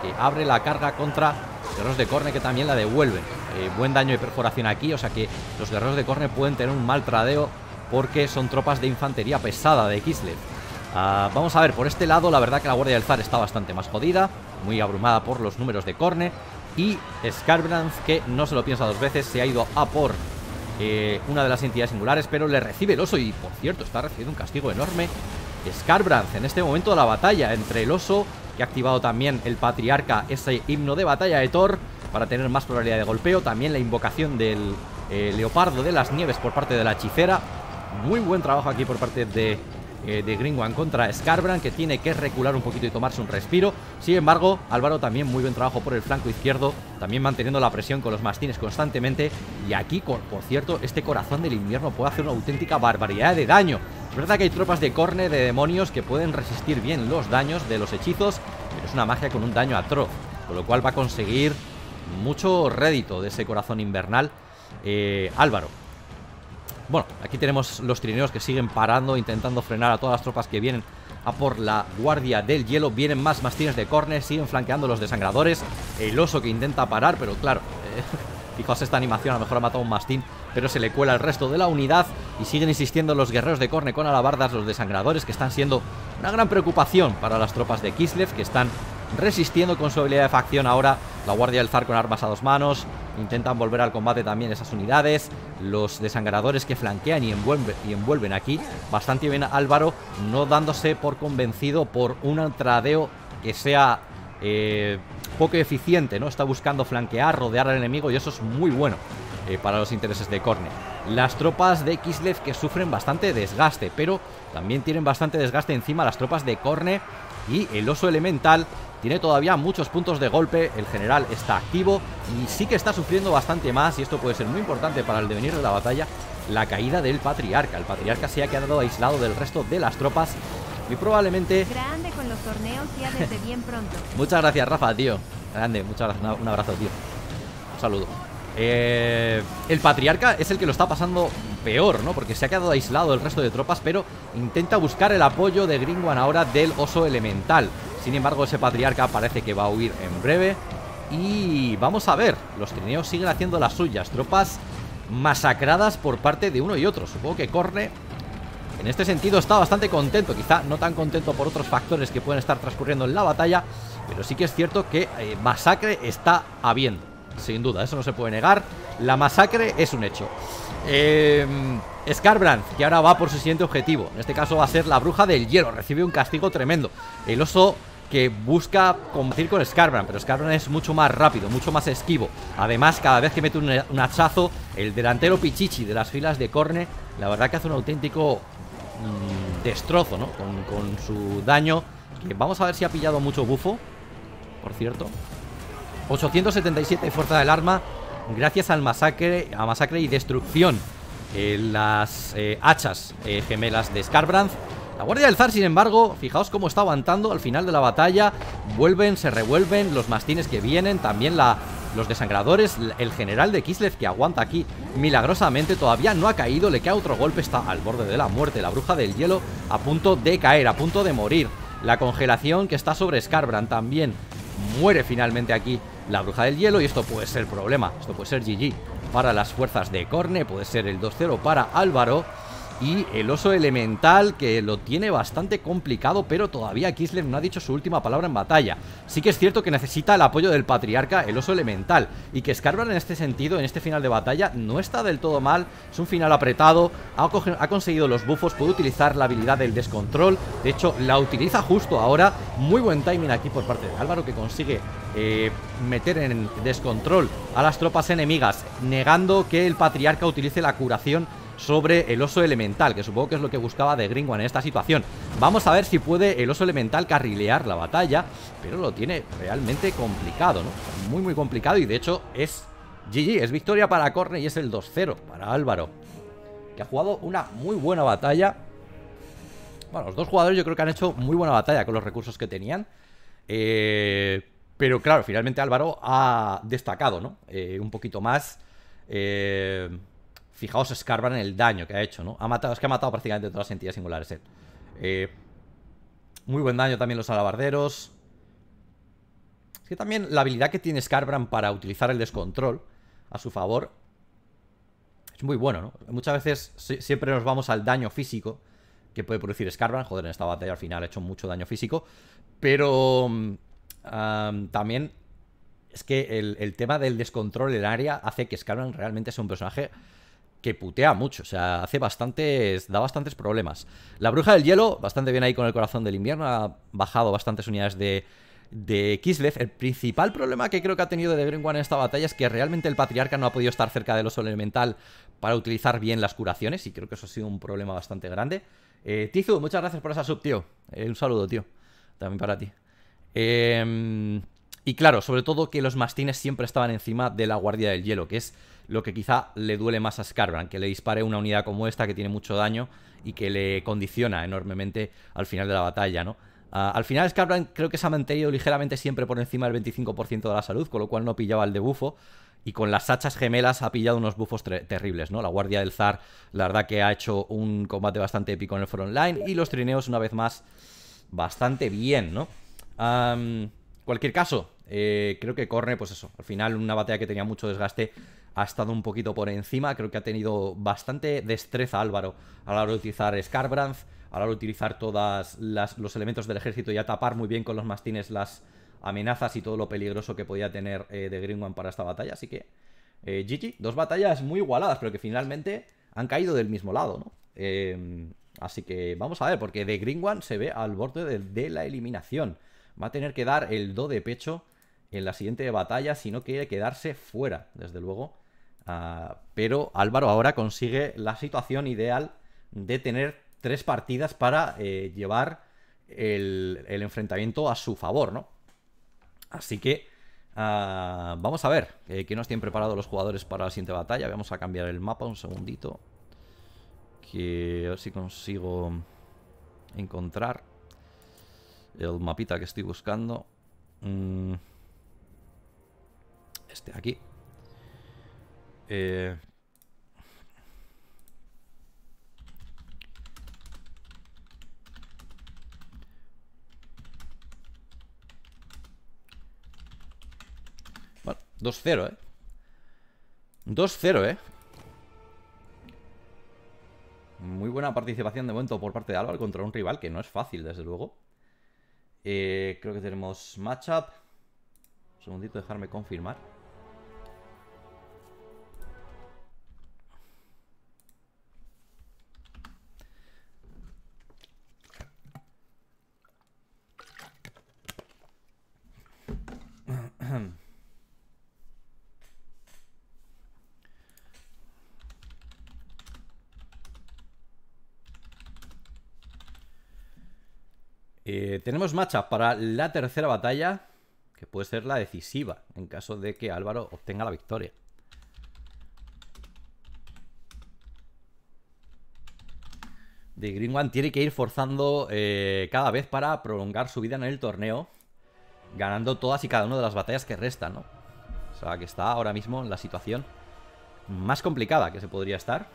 que abre la carga contra guerreros de Khorne, que también la devuelven. Buen daño de perforación aquí, o sea que los guerreros de Khorne pueden tener un mal tradeo porque son tropas de infantería pesada de Kislev. Vamos a ver, por este lado la verdad que la guardia del zar está bastante más jodida, muy abrumada por los números de Khorne. Y Scarbrand, que no se lo piensa dos veces, se ha ido a por una de las entidades singulares, pero le recibe el oso. Y por cierto, está recibiendo un castigo enorme Scarbrand en este momento de la batalla, entre el oso, que ha activado también el patriarca ese himno de batalla de Thor para tener más probabilidad de golpeo, también la invocación del leopardo de las nieves por parte de la hechicera. Muy buen trabajo aquí por parte de Green One contra Scarbrand, que tiene que recular un poquito y tomarse un respiro. Sin embargo, Álvaro también muy buen trabajo por el flanco izquierdo, también manteniendo la presión con los mastines constantemente. Y aquí, por cierto, este corazón del invierno puede hacer una auténtica barbaridad de daño. Es verdad que hay tropas de Khorne de demonios que pueden resistir bien los daños de los hechizos, pero es una magia con un daño atroz, con lo cual va a conseguir mucho rédito de ese corazón invernal Álvaro. Bueno, aquí tenemos los trineos que siguen parando, intentando frenar a todas las tropas que vienen a por la guardia del hielo. Vienen más mastines de Khorne, siguen flanqueando los desangradores. El oso que intenta parar, pero claro, fijaos esta animación, a lo mejor ha matado un mastín, pero se le cuela el resto de la unidad. Y siguen insistiendo los guerreros de Khorne con alabardas, los desangradores, que están siendo una gran preocupación para las tropas de Kislev, que están resistiendo con su habilidad de facción ahora. La guardia del zar con armas a dos manos, intentan volver al combate también esas unidades. Los desangradores que flanquean y envuelven aquí bastante bien a Álvaro, no dándose por convencido por un tradeo que sea poco eficiente, ¿no? Está buscando flanquear, rodear al enemigo, y eso es muy bueno para los intereses de Khorne. Las tropas de Kislev que sufren bastante desgaste, pero también tienen bastante desgaste encima las tropas de Khorne. Y el oso elemental tiene todavía muchos puntos de golpe. El general está activo y sí que está sufriendo bastante más, y esto puede ser muy importante para el devenir de la batalla. La caída del patriarca. El patriarca se ha quedado aislado del resto de las tropas y probablemente... Grande con los torneos ya desde bien pronto. Muchas gracias, Rafa, tío. Grande, muchas gracias. Un abrazo, tío. Un saludo. El patriarca es el que lo está pasando peor, ¿no? Porque se ha quedado aislado el resto de tropas, pero intenta buscar el apoyo de Green One ahora del oso elemental. Sin embargo, ese patriarca parece que va a huir en breve. Y vamos a ver, los trineos siguen haciendo las suyas. Tropas masacradas por parte de uno y otro. Supongo que Khorne en este sentido está bastante contento. Quizá no tan contento por otros factores que pueden estar transcurriendo en la batalla, pero sí que es cierto que masacre está habiendo, sin duda, eso no se puede negar. La masacre es un hecho. Scarbrand, que ahora va por su siguiente objetivo. En este caso va a ser la bruja del hielo. Recibe un castigo tremendo. El oso que busca combatir con Scarbrand, pero Scarbrand es mucho más rápido, mucho más esquivo. Además, cada vez que mete un hachazo, el delantero pichichi de las filas de Khorne, la verdad que hace un auténtico destrozo, ¿no? Con su daño. Vamos a ver si ha pillado mucho bufo, por cierto. 877 fuerza del arma gracias al masacre y destrucción. Las hachas gemelas de Scarbrand. La guardia del zar, sin embargo, fijaos cómo está aguantando al final de la batalla. Vuelven, se revuelven los mastines que vienen, también la los desangradores. El general de Kislev, que aguanta aquí milagrosamente, todavía no ha caído, le queda otro golpe, está al borde de la muerte. La bruja del hielo a punto de caer, a punto de morir. La congelación que está sobre Scarbrand también muere finalmente aquí la bruja del hielo, y esto puede ser problema. Esto puede ser GG para las fuerzas de Khorne, puede ser el 2-0 para Álvaro. Y el oso elemental, que lo tiene bastante complicado, pero todavía Kislev no ha dicho su última palabra en batalla. Sí que es cierto que necesita el apoyo del patriarca, el oso elemental, y que Scarbrand en este sentido, en este final de batalla, no está del todo mal. Es un final apretado, ha conseguido los buffos, puede utilizar la habilidad del descontrol. De hecho, la utiliza justo ahora. Muy buen timing aquí por parte de Álvaro, que consigue meter en descontrol a las tropas enemigas, negando que el patriarca utilice la curación sobre el oso elemental, que supongo que es lo que buscaba The Green One en esta situación. Vamos a ver si puede el oso elemental carrilear la batalla, pero lo tiene realmente complicado, ¿no? Muy, muy complicado, y de hecho es GG, es victoria para Khorne y es el 2-0 para Álvaro, que ha jugado una muy buena batalla. Bueno, los dos jugadores yo creo que han hecho muy buena batalla con los recursos que tenían. Pero claro, finalmente Álvaro ha destacado, ¿no? Un poquito más. Fijaos, Scarbrand, en el daño que ha hecho, ¿no? Ha matado, es que ha matado prácticamente todas las entidades singulares. Muy buen daño también los alabarderos. Es que también la habilidad que tiene Scarbrand para utilizar el descontrol a su favor es muy bueno, ¿no? Muchas veces siempre nos vamos al daño físico que puede producir Scarbrand. Joder, en esta batalla al final ha hecho mucho daño físico. Pero también es que el tema del descontrol en área hace que Scarbrand realmente sea un personaje que putea mucho, o sea, hace bastantes, da bastantes problemas. La bruja del hielo, bastante bien ahí con el corazón del invierno, ha bajado bastantes unidades de Kislev. El principal problema que creo que ha tenido The Green One en esta batalla es que realmente el patriarca no ha podido estar cerca del oso elemental para utilizar bien las curaciones, y creo que eso ha sido un problema bastante grande. Tizu, muchas gracias por esa sub, tío. Un saludo, tío, también para ti. Y claro, sobre todo que los mastines siempre estaban encima de la guardia del hielo, que es lo que quizá le duele más a Scarbrand, que le dispare una unidad como esta que tiene mucho daño y que le condiciona enormemente al final de la batalla, ¿no? Al final Scarbrand creo que se ha mantenido ligeramente siempre por encima del 25% de la salud, con lo cual no pillaba el debufo, y con las hachas gemelas ha pillado unos buffos terribles, ¿no? La guardia del zar, la verdad que ha hecho un combate bastante épico en el frontline, y los trineos una vez más bastante bien, ¿no? Cualquier caso, creo que Khorne, pues eso, al final una batalla que tenía mucho desgaste, ha estado un poquito por encima. Creo que ha tenido bastante destreza Álvaro a la hora de utilizar Scarbrand, a la hora de utilizar todos los elementos del ejército y a tapar muy bien con los mastines las amenazas y todo lo peligroso que podía tener The Green One para esta batalla. Así que, GG, dos batallas muy igualadas, pero que finalmente han caído del mismo lado, ¿no? Así que vamos a ver, porque The Green One se ve al borde de la eliminación. Va a tener que dar el do de pecho en la siguiente batalla si no quiere quedarse fuera, desde luego. Pero Álvaro ahora consigue la situación ideal de tener tres partidas para llevar el enfrentamiento a su favor, ¿no? Así que vamos a ver qué nos tienen preparados los jugadores para la siguiente batalla. Vamos a cambiar el mapa un segundito, que a ver si consigo encontrar el mapita que estoy buscando. Este de aquí. Bueno, 2-0, ¿eh? 2-0, ¿eh? Muy buena participación de momento por parte de Álvaro contra un rival que no es fácil, desde luego. Creo que tenemos matchup. Un segundito, dejarme confirmar. Tenemos matchup para la tercera batalla, que puede ser la decisiva en caso de que Álvaro obtenga la victoria. The Green One tiene que ir forzando cada vez para prolongar su vida en el torneo, ganando todas y cada una de las batallas que restan, ¿no? sea, que está ahora mismo en la situación más complicada que se podría estar.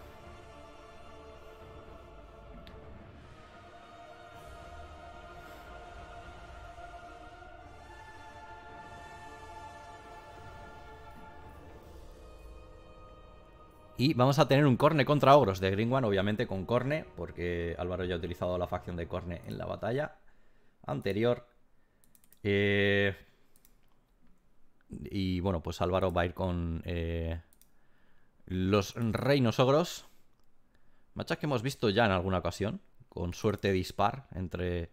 Y vamos a tener un Khorne contra Ogros de Green One, obviamente con Khorne, porque Álvaro ya ha utilizado la facción de Khorne en la batalla anterior. Y bueno, pues Álvaro va a ir con los reinos Ogros. Machas que hemos visto ya en alguna ocasión, con suerte dispar entre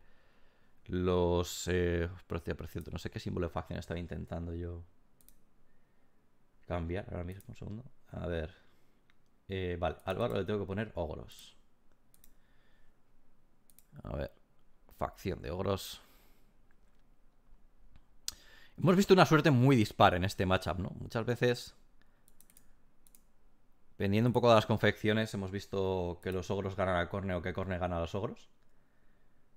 los... por cierto, no sé qué símbolo de facción estaba intentando yo cambiar ahora mismo, un segundo. A ver... vale, Álvaro le tengo que poner Ogros. A ver, facción de Ogros. Hemos visto una suerte muy dispar en este matchup, ¿no? Muchas veces, dependiendo un poco de las confecciones, hemos visto que los Ogros ganan a Khorne o que Khorne gana a los Ogros,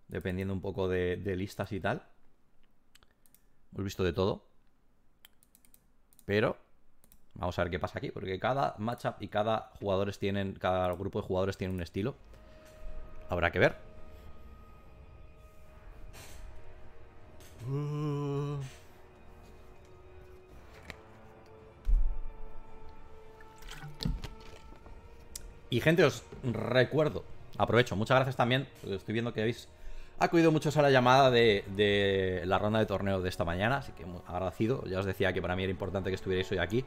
dependiendo un poco de listas y tal. Hemos visto de todo. Pero... vamos a ver qué pasa aquí, porque cada matchup y cada grupo de jugadores tiene un estilo. Habrá que ver. Y gente, os recuerdo, aprovecho, muchas gracias también. Estoy viendo que habéis acudido muchos a la llamada de la ronda de torneo de esta mañana, así que muy agradecido. Ya os decía que para mí era importante que estuvierais hoy aquí.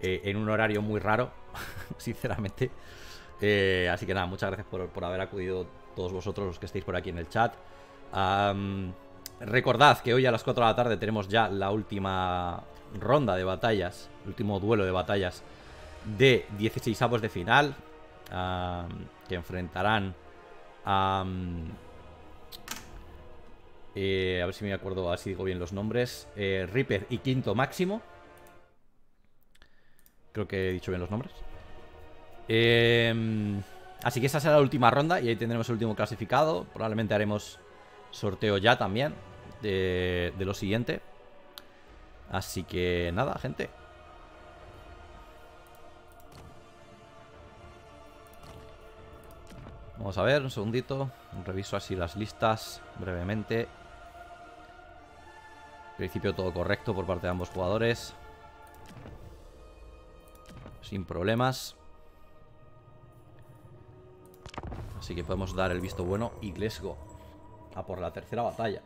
En un horario muy raro, sinceramente. Así que nada, muchas gracias por haber acudido todos vosotros los que estéis por aquí en el chat. Recordad que hoy a las 4 de la tarde tenemos ya la última ronda de batallas, el último duelo de batallas de 16avos de final, que enfrentarán a ver si me acuerdo, así digo bien los nombres, Reaper y Quinto Máximo. Creo que he dicho bien los nombres. Así que esa será la última ronda y ahí tendremos el último clasificado. Probablemente haremos sorteo ya también de lo siguiente. Así que nada, gente. Vamos a ver, un segundito. Reviso así las listas brevemente. En principio todo correcto por parte de ambos jugadores. Sin problemas. Así que podemos dar el visto bueno y let's go a por la tercera batalla.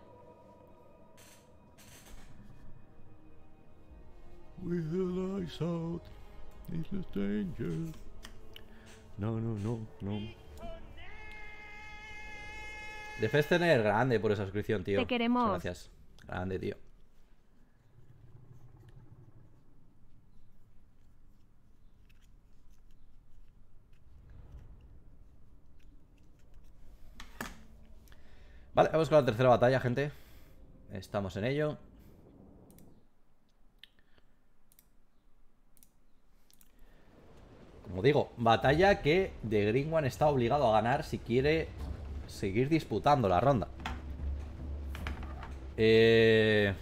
With the lights out, it's a danger. No, no, no, no. Debes tener grande por esa suscripción, tío. Te queremos. Muchas gracias. Grande, tío. Vale, vamos con la tercera batalla, gente. Estamos en ello. Como digo, batalla que The Green One está obligado a ganar si quiere seguir disputando la ronda. En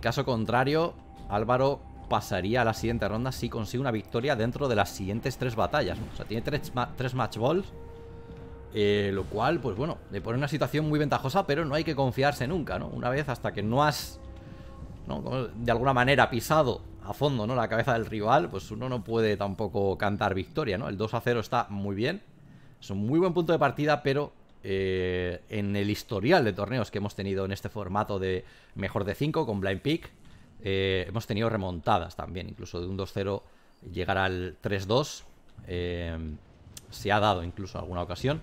caso contrario, Álvaro pasaría a la siguiente ronda si consigue una victoria dentro de las siguientes 3 batallas, ¿no? O sea, tiene 3 match balls, lo cual, pues bueno, le pone una situación muy ventajosa, pero no hay que confiarse nunca, ¿no? Una vez hasta que no has, ¿no?, de alguna manera pisado a fondo, ¿no?, la cabeza del rival, pues uno no puede tampoco cantar victoria, ¿no? El 2-0 está muy bien, es un muy buen punto de partida, pero en el historial de torneos que hemos tenido en este formato de mejor de 5 con Blind Pick, hemos tenido remontadas también, incluso de un 2-0 llegar al 3-2, se ha dado incluso en alguna ocasión.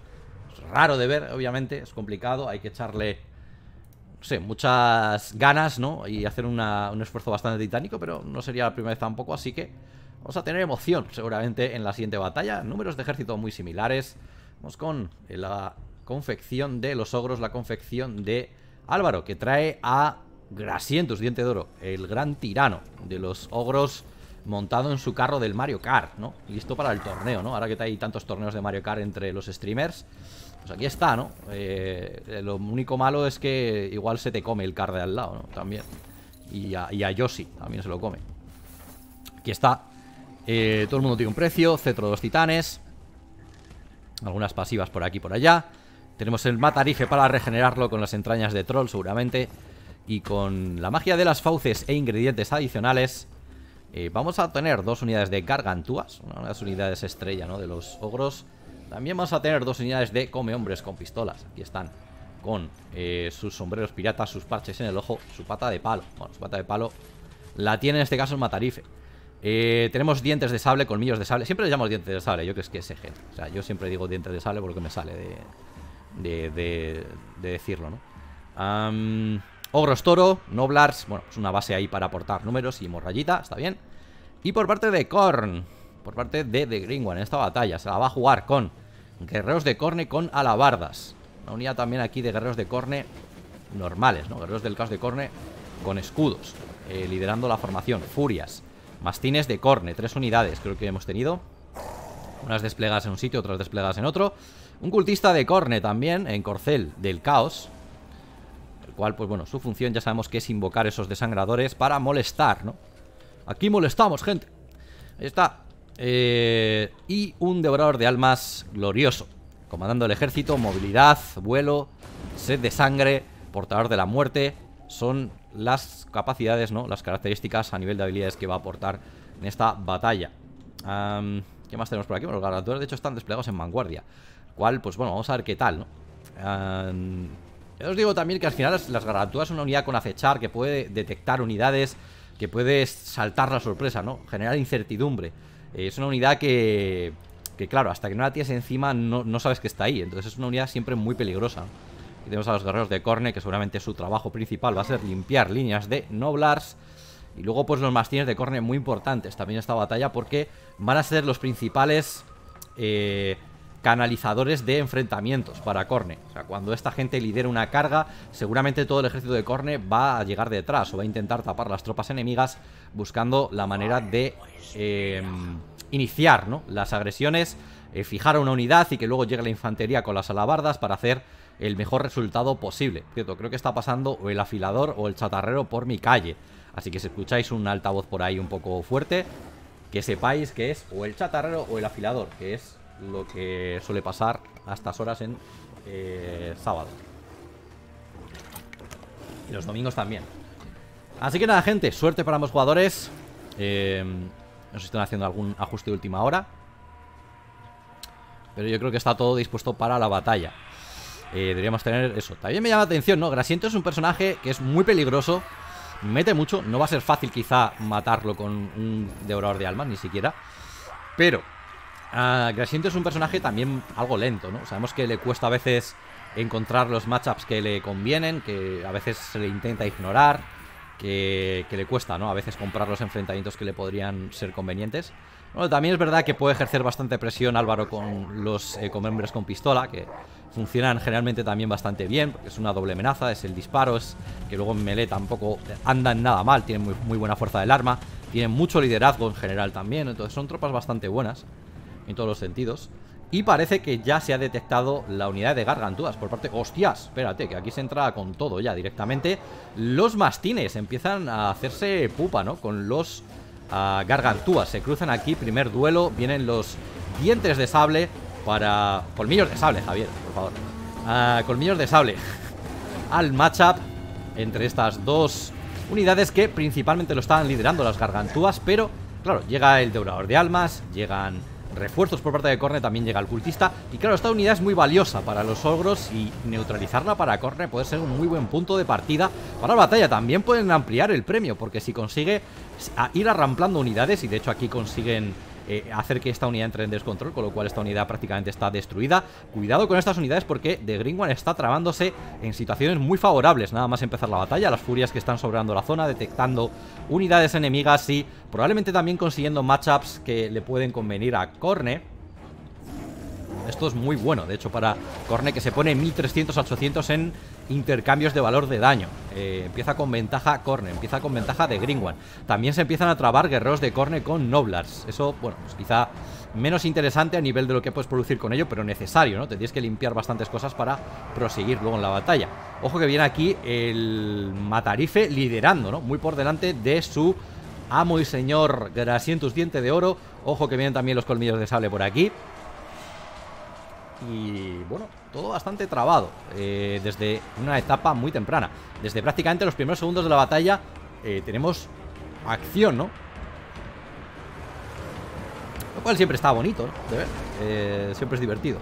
Es raro de ver, obviamente, es complicado, hay que echarle, no sé, muchas ganas, ¿no?, y hacer un esfuerzo bastante titánico, pero no sería la primera vez tampoco, así que vamos a tener emoción seguramente en la siguiente batalla. Números de ejército muy similares. Vamos con la confección de los Ogros, la confección de Álvaro, que trae a Grasientos, diente de oro, el gran tirano de los Ogros, montado en su carro del Mario Kart, ¿no? Listo para el torneo, ¿no? Ahora que hay tantos torneos de Mario Kart entre los streamers, pues aquí está, ¿no? Lo único malo es que igual se te come el kart de al lado, ¿no? También. Y a Yoshi también se lo come. Aquí está. Todo el mundo tiene un precio. Cetro de los titanes. Algunas pasivas por aquí y por allá. Tenemos el matarife para regenerarlo con las entrañas de troll seguramente. Y con la magia de las fauces e ingredientes adicionales vamos a tener 2 unidades de gargantúas, unas unidades estrella, ¿no? De los ogros. También vamos a tener 2 unidades de come hombres con pistolas. Aquí están, con sus sombreros piratas, sus parches en el ojo, su pata de palo. Bueno, su pata de palo la tiene en este caso el matarife. Tenemos dientes de sable, colmillos de sable. Siempre le llamo dientes de sable, yo creo que es ese gen. O sea, yo siempre digo dientes de sable porque me sale de decirlo, ¿no? Ogros toro, noblars. Bueno, es una base ahí para aportar números y morrayita, está bien. Y por parte de Khorne, por parte de The Green One, en esta batalla se la va a jugar con guerreros de Khorne con alabardas. Una unidad también aquí de guerreros de Khorne normales, ¿no? Guerreros del caos de Khorne con escudos, liderando la formación. Furias, mastines de Khorne, 3 unidades creo que hemos tenido. Unas desplegadas en un sitio, otras desplegadas en otro. Un cultista de Khorne también, en corcel del caos, el cual, pues bueno, su función ya sabemos que es invocar esos desangradores para molestar, ¿no? Aquí molestamos, gente. Ahí está. Y un devorador de almas glorioso, comandando el ejército, movilidad, vuelo, sed de sangre, portador de la muerte. Son las capacidades, ¿no? Las características a nivel de habilidades que va a aportar en esta batalla. ¿Qué más tenemos por aquí? Bueno, los gargantúas de hecho están desplegados en vanguardia, cual, pues bueno, vamos a ver qué tal, ¿no? Ya os digo también que al final las gargantúas son una unidad con acechar, que puede detectar unidades, que puede saltar la sorpresa, ¿no? Generar incertidumbre. Es una unidad que claro, hasta que no la tienes encima no sabes que está ahí. Entonces es una unidad siempre muy peligrosa, ¿no? Aquí tenemos a los guerreros de Khorne, que seguramente su trabajo principal va a ser limpiar líneas de noblars. Y luego pues los mastines de Khorne muy importantes también esta batalla, porque van a ser los principales canalizadores de enfrentamientos para Khorne. O sea, cuando esta gente lidera una carga, seguramente todo el ejército de Khorne va a llegar detrás o va a intentar tapar las tropas enemigas, buscando la manera de iniciar, ¿no?, las agresiones, fijar una unidad y que luego llegue la infantería con las alabardas para hacer el mejor resultado posible. Cierto, creo que está pasando o el afilador o el chatarrero por mi calle, así que si escucháis un altavoz por ahí un poco fuerte, que sepáis que es o el chatarrero o el afilador, que es lo que suele pasar a estas horas en sábado y los domingos también. Así que nada, gente, suerte para ambos jugadores. No sé si están haciendo algún ajuste de última hora, pero yo creo que está todo dispuesto para la batalla. Deberíamos tener eso. También me llama la atención, ¿no? Grasientos es un personaje que es muy peligroso, mete mucho. No va a ser fácil quizá matarlo con un devorador de almas, ni siquiera. Pero Grasientos es un personaje también algo lento, ¿no? Sabemos que le cuesta a veces encontrar los matchups que le convienen, que a veces se le intenta ignorar, que le cuesta, ¿no?, a veces comprar los enfrentamientos que le podrían ser convenientes. Bueno, también es verdad que puede ejercer bastante presión Álvaro con los hombres con pistola, que funcionan generalmente también bastante bien, porque es una doble amenaza, es el disparo, es que luego en melee tampoco andan nada mal, tienen muy buena fuerza del arma, tienen mucho liderazgo en general también. Entonces son tropas bastante buenas en todos los sentidos. Y parece que ya se ha detectado la unidad de gargantúas por parte... ¡Hostias! Espérate, que aquí se entra con todo ya directamente. Los mastines empiezan a hacerse pupa, ¿no?, con los gargantúas. Se cruzan aquí, primer duelo. Vienen los dientes de sable para... Colmillos de sable, Javier, por favor. Colmillos de sable al matchup entre estas dos unidades, que principalmente lo estaban liderando las gargantúas. Pero, claro, llega el devorador de almas, llegan refuerzos por parte de Khorne, también llega el cultista. Y claro, esta unidad es muy valiosa para los ogros, y neutralizarla para Khorne puede ser un muy buen punto de partida para la batalla. También pueden ampliar el premio, porque si consigue ir arramplando unidades, y de hecho aquí consiguen hacer que esta unidad entre en descontrol, con lo cual esta unidad prácticamente está destruida. Cuidado con estas unidades, porque The Green One está trabándose en situaciones muy favorables. Nada más empezar la batalla, las furias que están sobrando la zona, detectando unidades enemigas y probablemente también consiguiendo matchups que le pueden convenir a Khorne. Esto es muy bueno, de hecho, para Khorne, que se pone 1300-800 en intercambios de valor de daño. Empieza con ventaja Khorne, empieza con ventaja The Green One. También se empiezan a trabar guerreros de Khorne con Noblars. Eso, bueno, pues quizá menos interesante a nivel de lo que puedes producir con ello, pero necesario, ¿no? Tendrías que limpiar bastantes cosas para proseguir luego en la batalla. Ojo que viene aquí el Matarife liderando, ¿no? Muy por delante de su amo y señor Grasientos Diente de Oro. Ojo que vienen también los colmillos de sable por aquí. Y bueno, todo bastante trabado desde una etapa muy temprana. Desde prácticamente los primeros segundos de la batalla tenemos acción, ¿no? Lo cual siempre está bonito, ¿no? De ver, siempre es divertido.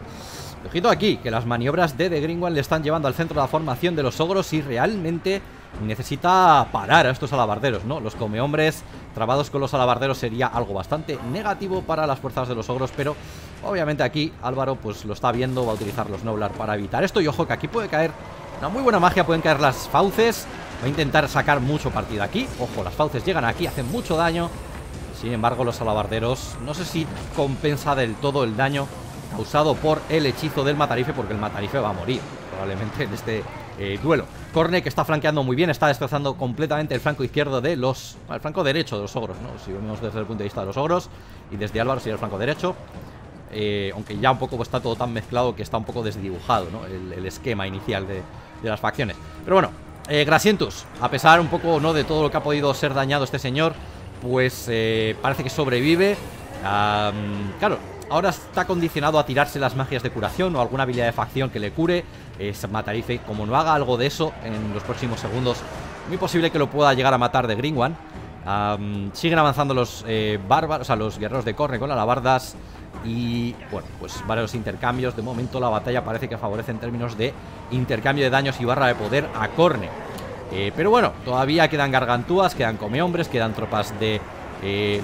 Ojito aquí, que las maniobras de The Green One le están llevando al centro de la formación de los ogros y realmente necesita parar a estos alabarderos, ¿no? Los comehombres trabados con los alabarderos sería algo bastante negativo para las fuerzas de los ogros, pero obviamente aquí Álvaro pues lo está viendo, va a utilizar los Noblar para evitar esto. Y ojo que aquí puede caer una muy buena magia, pueden caer las fauces. Va a intentar sacar mucho partido aquí. Ojo, las fauces llegan aquí, hacen mucho daño. Sin embargo, los alabarderos no sé si compensa del todo el daño causado por el hechizo del Matarife, porque el Matarife va a morir probablemente en este duelo. Khorne, que está flanqueando muy bien, está destrozando completamente el flanco izquierdo de los... el flanco derecho de los ogros, ¿no? Si vemos desde el punto de vista de los ogros, y desde Álvaro sería el flanco derecho. Aunque ya un poco está todo tan mezclado que está un poco desdibujado, ¿no? El esquema inicial de las facciones. Pero bueno, Grasientos, a pesar un poco, ¿no?, de todo lo que ha podido ser dañado este señor, pues parece que sobrevive. Claro, ahora está condicionado a tirarse las magias de curación o alguna habilidad de facción que le cure. Matarife, como no haga algo de eso en los próximos segundos, muy posible que lo pueda llegar a matar The Green One. Siguen avanzando los bárbaros, o sea, los guerreros de Khorne con alabardas. Y bueno, pues varios intercambios. De momento la batalla parece que favorece en términos de intercambio de daños y barra de poder a Khorne. Pero bueno, todavía quedan gargantúas, quedan comehombres, quedan tropas de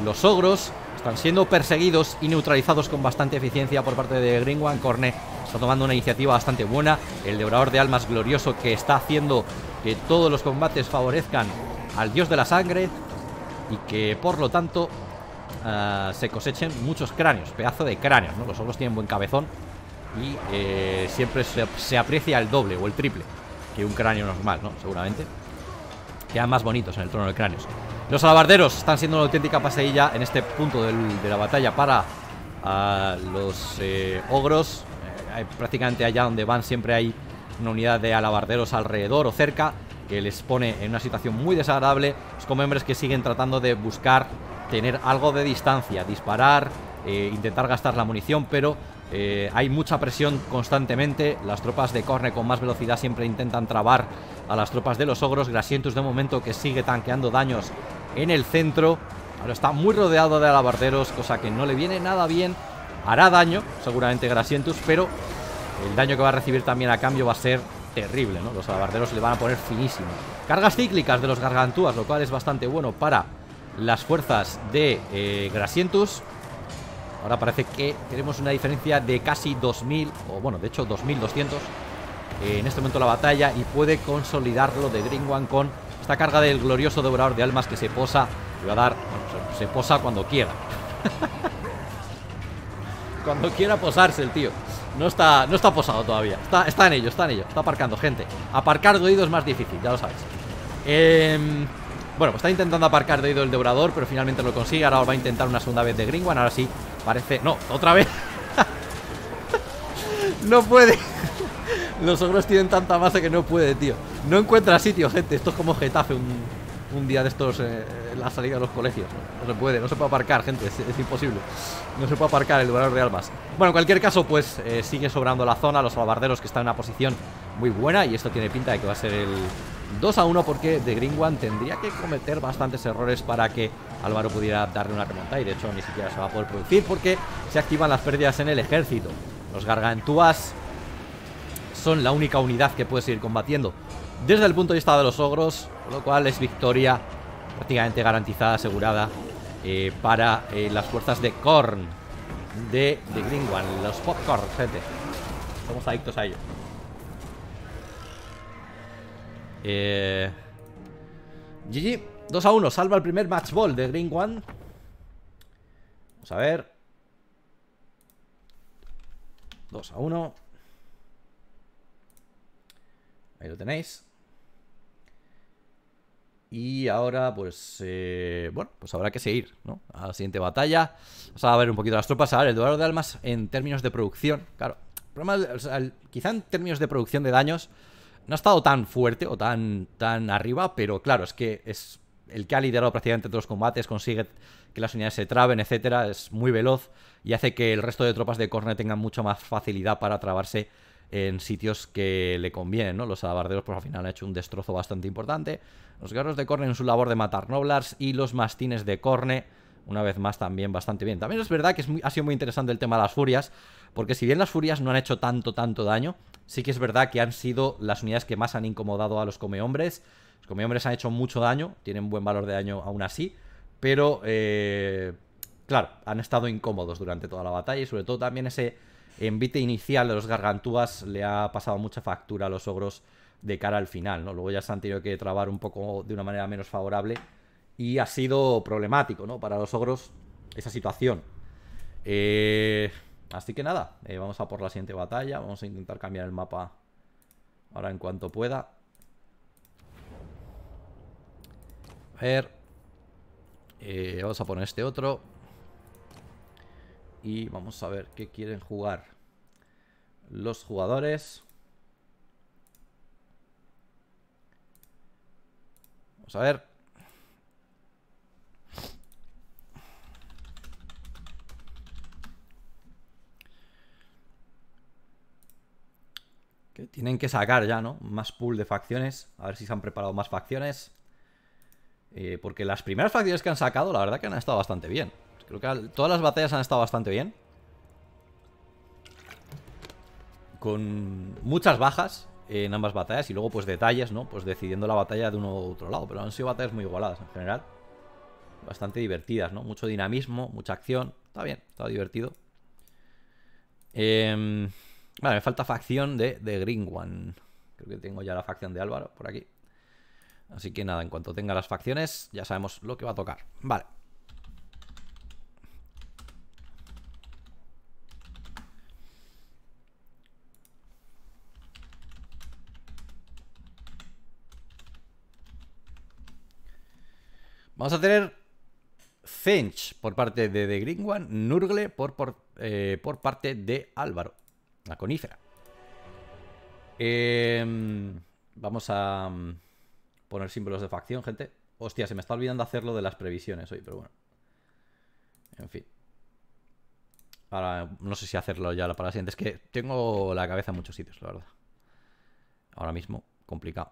los ogros. Están siendo perseguidos y neutralizados con bastante eficiencia por parte de Green One. Khorne está tomando una iniciativa bastante buena. El devorador de almas glorioso, que está haciendo que todos los combates favorezcan al dios de la sangre y que por lo tanto se cosechen muchos cráneos, pedazo de cráneos, ¿no? Los ogros tienen buen cabezón y siempre se aprecia el doble o el triple que un cráneo normal, ¿no? Seguramente quedan más bonitos en el trono de cráneos. Los alabarderos están siendo una auténtica paseilla en este punto de la batalla para los ogros. Prácticamente allá donde van siempre hay una unidad de alabarderos alrededor o cerca, que les pone en una situación muy desagradable. Los comembres que siguen tratando de buscar tener algo de distancia, disparar, intentar gastar la munición, pero hay mucha presión constantemente. Las tropas de Khorne con más velocidad siempre intentan trabar a las tropas de los ogros. Grasientos de momento que sigue tanqueando daños en el centro. Ahora está muy rodeado de alabarderos, cosa que no le viene nada bien. Hará daño seguramente Grasientos, pero el daño que va a recibir también a cambio va a ser terrible, ¿no? Los alabarderos le van a poner finísimo. Cargas cíclicas de los gargantúas, lo cual es bastante bueno para las fuerzas de Grasientos. Ahora parece que tenemos una diferencia de casi 2000, o bueno, de hecho 2200 en este momento la batalla, y puede consolidarlo de Green One con esta carga del glorioso devorador de almas, que se posa, le va a dar, bueno, se posa cuando quiera. Cuando quiera posarse el tío. No está posado todavía. Está en ello, está en ello. Está aparcando, gente. Aparcar de oído es más difícil, ya lo sabéis. Bueno, pues está intentando aparcar de oído el devorador, pero finalmente lo consigue. Ahora va a intentar una segunda vez de Green One. Ahora sí, parece... No, otra vez. No puede. Los ogros tienen tanta masa que no puede, tío. No encuentra sitio, gente. Esto es como Getafe un día de estos, la salida de los colegios. No se puede aparcar, gente. Es imposible. No se puede aparcar el devorador de almas. Bueno, en cualquier caso, pues sigue sobrando la zona. Los alabarderos, que están en una posición muy buena, y esto tiene pinta de que va a ser el 2-1, porque The Green One tendría que cometer bastantes errores para que Álvaro pudiera darle una remontada, y de hecho ni siquiera se va a poder producir porque se activan las pérdidas en el ejército. Los gargantúas son la única unidad que puede seguir combatiendo desde el punto de vista de los ogros, lo cual es victoria prácticamente garantizada, asegurada para las fuerzas de Khorne de The Green One. Los popcorn, gente, somos adictos a ello. GG, 2-1, salva el primer match ball de Green One. Vamos a ver. 2-1. Ahí lo tenéis. Y ahora, pues, bueno, pues habrá que seguir, ¿no? A la siguiente batalla. Vamos a ver un poquito las tropas. A ver, el duelo de almas en términos de producción. Claro, el problema, o sea, quizá en términos de producción de daños no ha estado tan fuerte o tan arriba. Pero claro, es que es el que ha liderado prácticamente todos los combates. Consigue que las unidades se traben, etcétera. Es muy veloz y hace que el resto de tropas de Khorne tengan mucha más facilidad para trabarse en sitios que le convienen, ¿no? Los alabarderos, pues al final han hecho un destrozo bastante importante. Los guerreros de Khorne en su labor de matar noblars. Y los mastines de Khorne, una vez más, también bastante bien. También es verdad que ha sido muy interesante el tema de las furias, porque si bien las furias no han hecho tanto daño, sí que es verdad que han sido las unidades que más han incomodado a los comehombres. Los comehombres han hecho mucho daño, tienen buen valor de daño aún así, pero claro, han estado incómodos durante toda la batalla. Y sobre todo también ese envite inicial de los gargantúas le ha pasado mucha factura a los ogros de cara al final, ¿no? Luego ya se han tenido que trabar un poco de una manera menos favorable y ha sido problemático, ¿no? Para los ogros esa situación. Así que nada, vamos a por la siguiente batalla. Vamos a intentar cambiar el mapa ahora en cuanto pueda. A ver, vamos a poner este otro. Y vamos a ver qué quieren jugar los jugadores. Vamos a ver. Que tienen que sacar ya, ¿no? Más pool de facciones. A ver si se han preparado más facciones. Porque las primeras facciones que han sacado, la verdad que han estado bastante bien. Creo que todas las batallas han estado bastante bien, con muchas bajas en ambas batallas. Y luego pues detalles, ¿no? Pues decidiendo la batalla de uno u otro lado. Pero han sido batallas muy igualadas en general, bastante divertidas, ¿no? Mucho dinamismo, mucha acción. Está bien, está divertido. Vale, me falta facción de The Green One. Creo que tengo ya la facción de Álvaro por aquí. Así que nada, en cuanto tenga las facciones ya sabemos lo que va a tocar. Vale. Vamos a tener Tzeentch por parte de The Green One, Nurgle por parte de Álvaro, la conífera. Vamos a poner símbolos de facción, gente. Hostia, se me está olvidando hacerlo de las previsiones hoy, pero bueno. En fin. Ahora no sé si hacerlo ya para la siguiente. Es que tengo la cabeza en muchos sitios, la verdad. Ahora mismo, complicado.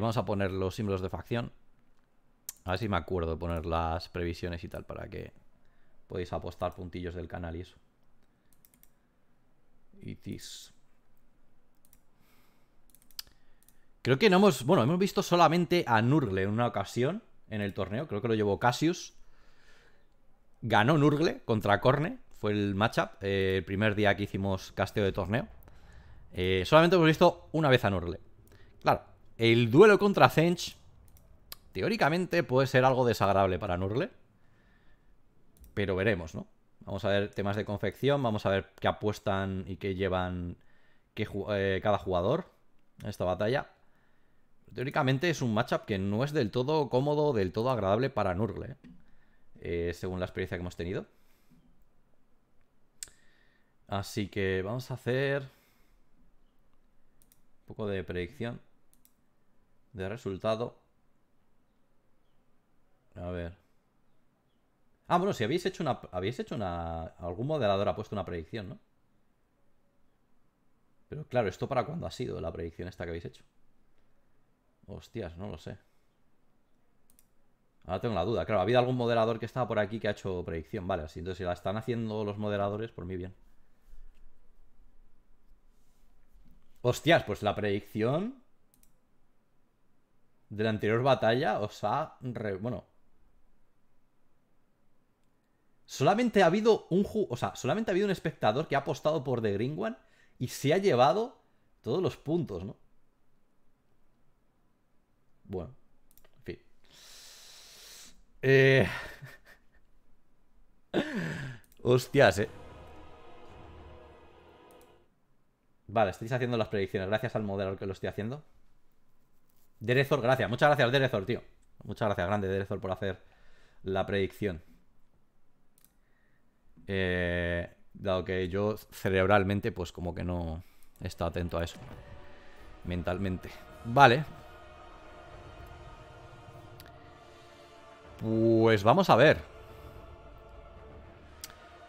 Vamos a poner los símbolos de facción. A ver si me acuerdo de poner las previsiones y tal, para que podéis apostar puntillos del canal y eso. Itis. Creo que no hemos... Bueno, hemos visto solamente a Nurgle en una ocasión en el torneo. Creo que lo llevó Cassius. Ganó Nurgle contra Khorne. Fue el matchup, el primer día que hicimos casteo de torneo. Solamente hemos visto una vez a Nurgle. Claro, el duelo contra Tzeentch teóricamente puede ser algo desagradable para Nurgle, pero veremos, ¿no? Vamos a ver temas de confección. Vamos a ver qué apuestan y qué llevan cada jugador en esta batalla. Teóricamente es un matchup que no es del todo cómodo, del todo agradable para Nurgle, según la experiencia que hemos tenido. Así que vamos a hacer un poco de predicción de resultado. A ver. Ah, bueno, si habéis hecho una... Algún modelador ha puesto una predicción, ¿no? Pero claro, ¿esto para cuándo ha sido la predicción esta que habéis hecho? Hostias, no lo sé. Ahora tengo la duda. Claro, ha habido algún moderador que estaba por aquí que ha hecho predicción. Vale, así entonces si la están haciendo los moderadores, por mí bien. Hostias, pues la predicción de la anterior batalla os ha... Bueno... Solamente ha habido un solamente ha habido un espectador que ha apostado por The Green One y se ha llevado todos los puntos, ¿no? Bueno, en fin. Hostias, Vale, estáis haciendo las predicciones. Gracias al moderador que lo estoy haciendo. Derezor, gracias. Muchas gracias, Derezor, tío. Muchas gracias, grande Derezor, por hacer la predicción. Dado que yo cerebralmente, pues como que no está atento a eso. Mentalmente. Vale. Pues vamos a ver.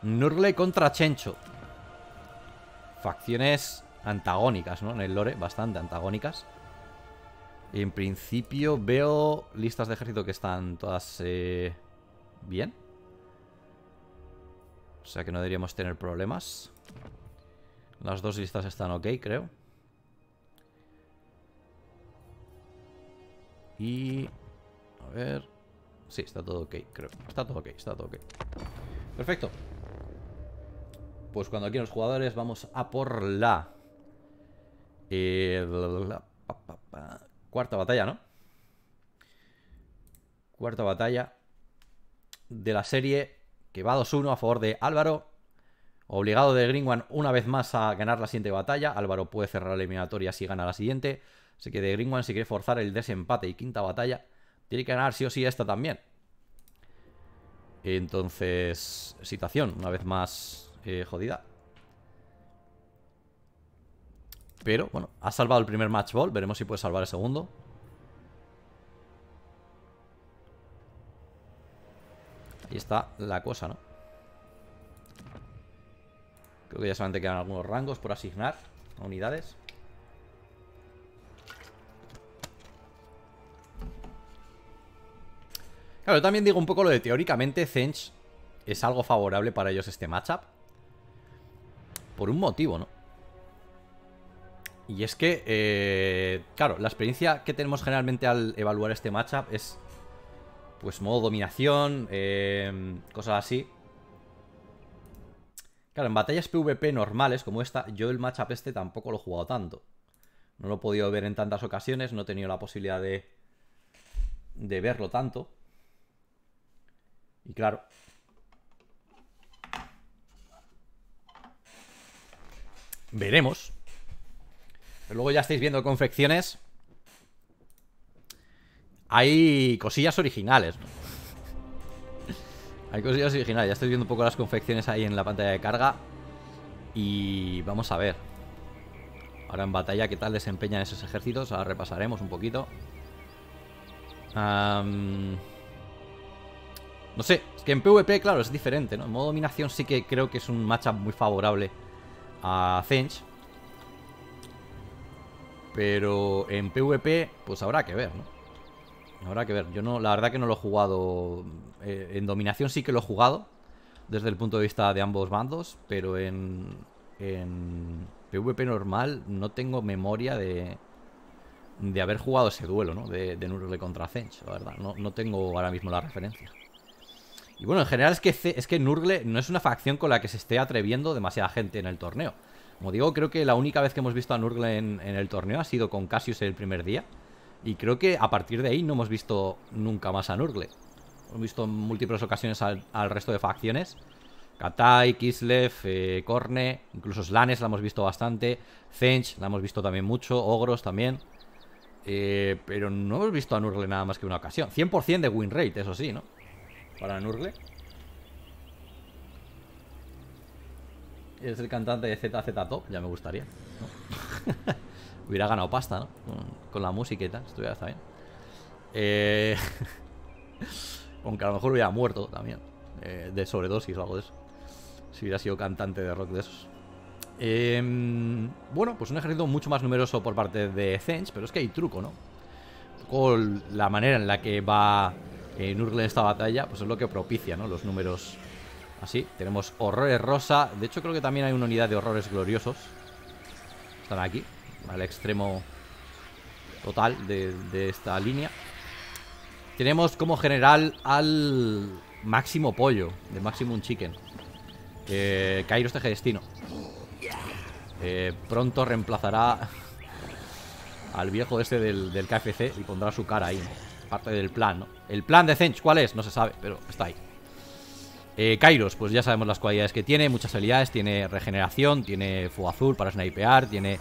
Nurgle contra Tzeentch. Facciones antagónicas, ¿no? En el lore, bastante antagónicas. En principio veo listas de ejército que están todas bien. O sea que no deberíamos tener problemas. Las dos listas están ok, creo. Y... a ver... sí, está todo ok, creo. Está todo ok, está todo ok. Perfecto. Pues cuando aquí los jugadores vamos a por la... cuarta batalla, ¿no? Cuarta batalla de la serie, que va 2-1 a favor de Álvaro. Obligado de Green One una vez más a ganar la siguiente batalla. Álvaro puede cerrar la eliminatoria si gana la siguiente. Así que de Green One, si quiere forzar el desempate y quinta batalla, tiene que ganar sí o sí esta también. Entonces, situación una vez más jodida. Pero, bueno, ha salvado el primer match ball. Veremos si puede salvar el segundo. Ahí está la cosa, ¿no? Creo que ya solamente quedan algunos rangos por asignar a unidades. Claro, yo también digo un poco lo de teóricamente Tzeentch es algo favorable para ellos este matchup. Por un motivo, ¿no? Y es que, claro, la experiencia que tenemos generalmente al evaluar este matchup es, pues, modo dominación, cosas así. Claro, en batallas PvP normales como esta, yo el matchup este tampoco lo he jugado tanto. No lo he podido ver en tantas ocasiones, no he tenido la posibilidad de verlo tanto. Y claro... veremos. Pero luego ya estáis viendo confecciones. Hay cosillas originales, ¿no? Hay cosillas originales. Ya estoy viendo un poco las confecciones ahí en la pantalla de carga. Y vamos a ver ahora en batalla qué tal desempeñan esos ejércitos. Ahora repasaremos un poquito. No sé, es que en PvP, claro, es diferente, ¿no? En modo dominación sí que creo que es un matchup muy favorable a Tzeentch. Pero en PvP, pues habrá que ver, ¿no? Habrá que ver. Yo no, la verdad que no lo he jugado. En dominación sí que lo he jugado desde el punto de vista de ambos bandos. Pero en PvP normal no tengo memoria de haber jugado ese duelo, ¿no? De Nurgle contra Tzeentch, la verdad. No tengo ahora mismo la referencia. Y bueno, en general es que Nurgle no es una facción con la que se esté atreviendo demasiada gente en el torneo. Como digo, creo que la única vez que hemos visto a Nurgle en el torneo ha sido con Cassius el primer día. Y creo que a partir de ahí no hemos visto nunca más a Nurgle. Hemos visto en múltiples ocasiones al resto de facciones. Katai, Kislev, Khorne, incluso Slaanesh la hemos visto bastante. Tzeentch la hemos visto también mucho, Ogros también. Pero no hemos visto a Nurgle nada más que una ocasión. 100% de win rate, eso sí, ¿no? Para Nurgle. Es el cantante de ZZ Top, ya me gustaría, ¿no? Hubiera ganado pasta, ¿no? Con la música y tal, estuviera hasta bien. Aunque a lo mejor hubiera muerto también, de sobredosis o algo de eso, si hubiera sido cantante de rock de esos. Bueno, pues un ejército mucho más numeroso por parte de Tzeentch, pero es que hay truco, ¿no? Con la manera en la que va Nurgle en esta batalla, pues es lo que propicia, ¿no? Los números... así, tenemos horrores rosa. De hecho creo que también hay una unidad de horrores gloriosos. Están aquí, al extremo total de esta línea. Tenemos como general al máximo pollo, de Maximum Chicken, Kairos Tejedestino. Pronto reemplazará al viejo este del KFC y pondrá su cara ahí, ¿no? Parte del plan, ¿no? El plan de Tzeentch, ¿cuál es? No se sabe, pero está ahí. Kairos, pues ya sabemos las cualidades que tiene. Muchas habilidades, tiene regeneración, tiene fuego azul para snipear, tiene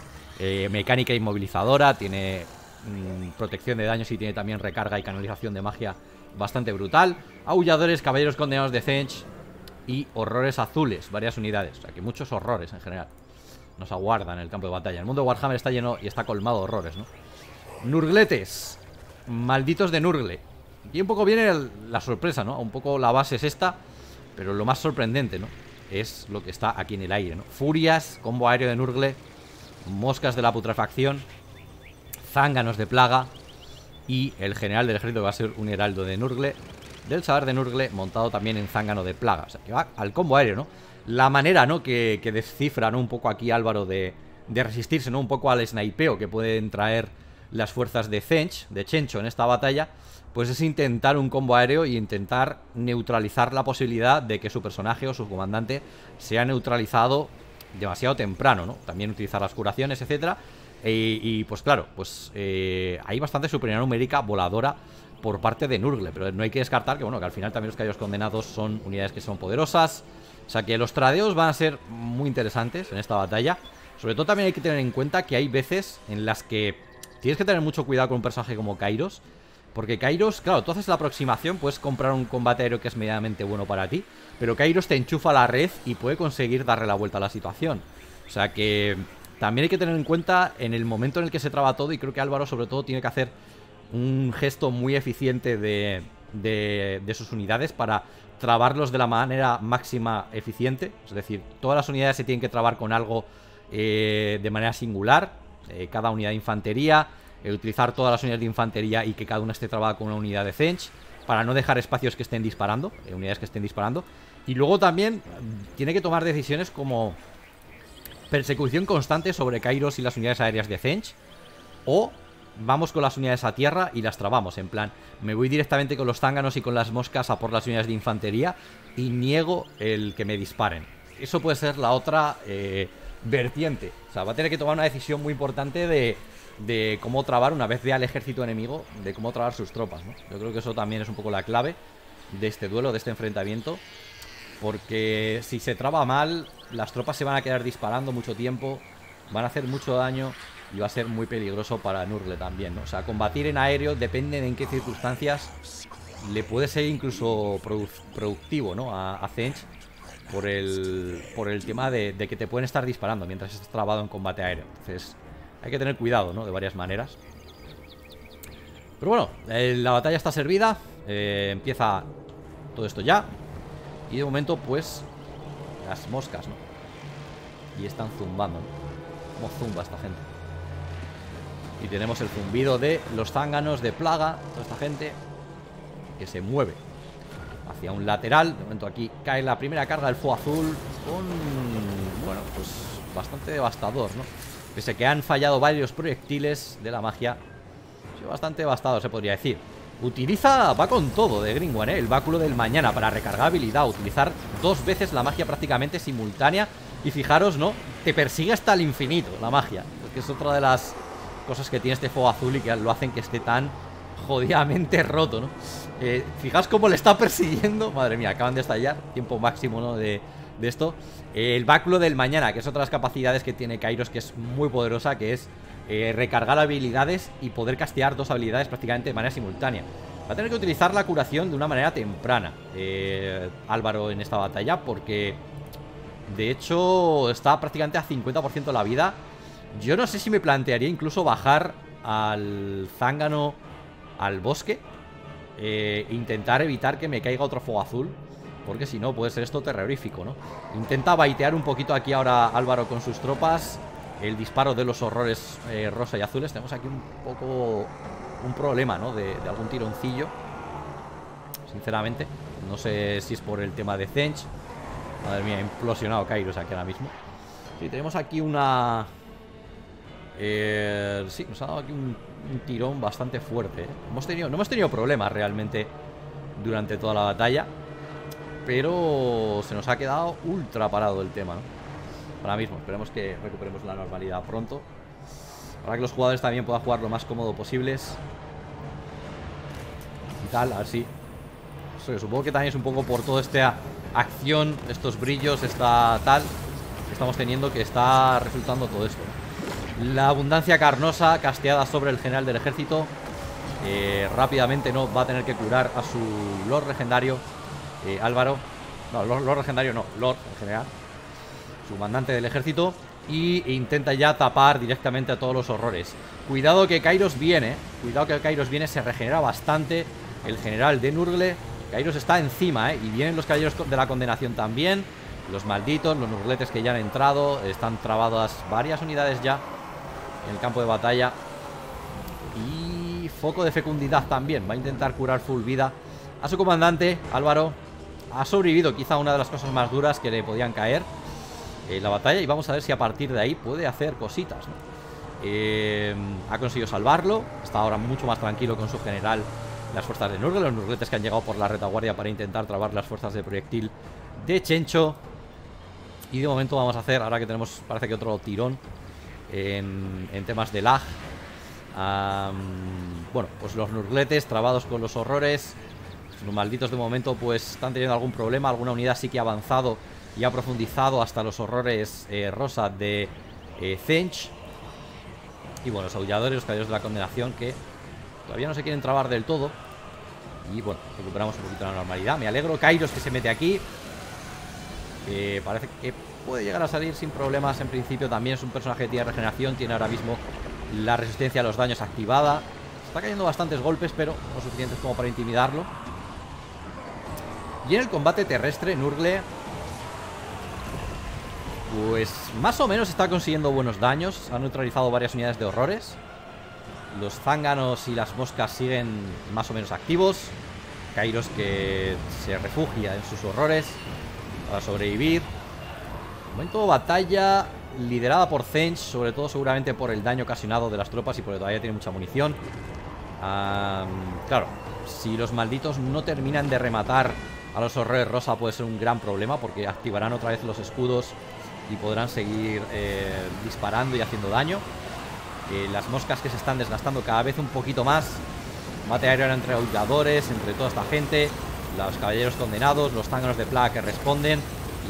mecánica inmovilizadora, tiene protección de daños y tiene también recarga y canalización de magia bastante brutal. Aulladores, caballeros condenados de Tzeentch y horrores azules, varias unidades. O sea que muchos horrores en general nos aguardan en el campo de batalla. El mundo de Warhammer está lleno y está colmado de horrores, ¿no? Nurgletes, malditos de Nurgle. Y un poco viene la sorpresa, ¿no? Un poco la base es esta, pero lo más sorprendente, ¿no? Es lo que está aquí en el aire, ¿no? Furias, combo aéreo de Nurgle, moscas de la putrefacción, zánganos de plaga y el general del ejército va a ser un heraldo de Nurgle, del saber de Nurgle, montado también en zángano de plaga. O sea, que va al combo aéreo, ¿no? La manera, ¿no? Que descifra, ¿no? Un poco aquí Álvaro de resistirse, ¿no? Un poco al snipeo que pueden traer las fuerzas de Tzeentch, de Chencho en esta batalla, pues es intentar un combo aéreo y intentar neutralizar la posibilidad de que su personaje o su comandante sea neutralizado demasiado temprano, ¿no? También utilizar las curaciones, etcétera. Y pues claro, pues hay bastante superioridad numérica voladora por parte de Nurgle, pero no hay que descartar que, bueno, que al final también los caballos condenados son unidades que son poderosas. O sea que los tradeos van a ser muy interesantes en esta batalla. Sobre todo también hay que tener en cuenta que hay veces en las que tienes que tener mucho cuidado con un personaje como Kairos, porque Kairos, claro, tú haces la aproximación, puedes comprar un combate aéreo que es medianamente bueno para ti, pero Kairos te enchufa la red y puede conseguir darle la vuelta a la situación. O sea que también hay que tener en cuenta en el momento en el que se traba todo, y creo que Álvaro sobre todo tiene que hacer un gesto muy eficiente de sus unidades para trabarlos de la manera máxima eficiente. Es decir, todas las unidades se tienen que trabar con algo de manera singular, cada unidad de infantería, utilizar todas las unidades de infantería y que cada una esté trabada con una unidad de Tzeentch para no dejar espacios que estén disparando, unidades que estén disparando. Y luego también tiene que tomar decisiones como persecución constante sobre Kairos y las unidades aéreas de Tzeentch, o vamos con las unidades a tierra y las trabamos, en plan, me voy directamente con los zánganos y con las moscas a por las unidades de infantería y niego el que me disparen. Eso puede ser la otra vertiente. O sea, va a tener que tomar una decisión muy importante de cómo trabar, una vez vea al ejército enemigo, de cómo trabar sus tropas, ¿no? Yo creo que eso también es un poco la clave de este duelo, de este enfrentamiento, porque si se traba mal, las tropas se van a quedar disparando mucho tiempo, van a hacer mucho daño y va a ser muy peligroso para Nurgle también, ¿no? O sea, combatir en aéreo, depende de en qué circunstancias, le puede ser incluso productivo, ¿no? A Tzeentch, por el tema de que te pueden estar disparando mientras estás trabado en combate aéreo. Entonces hay que tener cuidado, ¿no? De varias maneras. Pero bueno, la batalla está servida, empieza todo esto ya. Y de momento, pues, las moscas, ¿no? Y están zumbando, ¿no? Como zumba esta gente. Y tenemos el zumbido de los zánganos de plaga, toda esta gente que se mueve hacia un lateral. De momento aquí cae la primera carga del fuego azul con, bueno, pues bastante devastador, ¿no? Pese a que han fallado varios proyectiles de la magia, bastante devastador se podría decir. Utiliza, va con todo de Green One, ¿eh? El báculo del mañana para recargar habilidad, utilizar dos veces la magia prácticamente simultánea. Y fijaros, ¿no? Te persigue hasta el infinito la magia, que es otra de las cosas que tiene este fuego azul y que lo hacen que esté tan jodidamente roto, ¿no? Fijaos cómo le está persiguiendo. Madre mía, acaban de estallar. Tiempo máximo, ¿no? De esto. El báculo del mañana, que es otra de las capacidades que tiene Kairos, que es muy poderosa, que es recargar habilidades y poder castear dos habilidades prácticamente de manera simultánea. Va a tener que utilizar la curación de una manera temprana, Álvaro, en esta batalla, porque de hecho está prácticamente a 50% de la vida. Yo no sé si me plantearía incluso bajar al zángano al bosque, intentar evitar que me caiga otro fuego azul, porque si no puede ser esto terrorífico, ¿no? Intenta baitear un poquito aquí ahora Álvaro con sus tropas. El disparo de los horrores rosa y azules. Tenemos aquí un poco un problema, ¿no? De algún tironcillo. Sinceramente, no sé si es por el tema de Tzeentch. Madre mía, ha implosionado Kairos aquí ahora mismo. Sí, tenemos aquí una... sí, nos ha dado aquí un tirón bastante fuerte, ¿eh? No hemos tenido problemas realmente durante toda la batalla, pero se nos ha quedado ultra parado el tema, ¿no? Ahora mismo, esperemos que recuperemos la normalidad pronto, para que los jugadores también puedan jugar lo más cómodo posibles y tal, así. Eso, yo supongo que también es un poco por toda esta acción, estos brillos, esta tal que estamos teniendo, que está resultando todo esto. La abundancia carnosa casteada sobre el general del ejército. Rápidamente no va a tener que curar a su Lord legendario, Álvaro. No, Lord legendario no, Lord en general, su mandante del ejército. Y intenta ya tapar directamente a todos los horrores. Cuidado que Kairos viene. Cuidado que Kairos viene, se regenera bastante el general de Nurgle. Kairos está encima, y vienen los caballeros de la condenación también. Los malditos, los nurgletes que ya han entrado. Están trabadas varias unidades ya en el campo de batalla. Y foco de fecundidad también. Va a intentar curar full vida a su comandante, Álvaro. Ha sobrevivido quizá una de las cosas más duras que le podían caer en la batalla. Y vamos a ver si a partir de ahí puede hacer cositas, ¿no? Ha conseguido salvarlo. Está ahora mucho más tranquilo con su general. Las fuerzas de Nurgle, los nurgletes que han llegado por la retaguardia para intentar trabar las fuerzas de proyectil de Tzeentch. Y de momento vamos a hacer, ahora que tenemos parece que otro tirón en temas de lag, bueno, pues los nurgletes trabados con los horrores. Los malditos de momento pues están teniendo algún problema. Alguna unidad sí que ha avanzado y ha profundizado hasta los horrores rosa de Tzeentch. Y bueno, los aulladores, los caballeros de la condenación, que todavía no se quieren trabar del todo. Y bueno, recuperamos un poquito la normalidad. Me alegro. Kairos que se mete aquí, que parece que puede llegar a salir sin problemas en principio. También es un personaje que tiene regeneración. Tiene ahora mismo la resistencia a los daños activada. Está cayendo bastantes golpes, pero no suficientes como para intimidarlo. Y en el combate terrestre, Nurgle pues más o menos está consiguiendo buenos daños. Ha neutralizado varias unidades de horrores. Los zánganos y las moscas siguen más o menos activos. Kairos que se refugia en sus horrores para sobrevivir. Momento de batalla liderada por Tzeentch, sobre todo seguramente por el daño ocasionado de las tropas y porque todavía tiene mucha munición. Claro, si los malditos no terminan de rematar a los horrores rosa puede ser un gran problema, porque activarán otra vez los escudos y podrán seguir disparando y haciendo daño. Las moscas que se están desgastando cada vez un poquito más. Mate aéreo entre aulladores, entre toda esta gente. Los caballeros condenados, los zánganos de plaga que responden.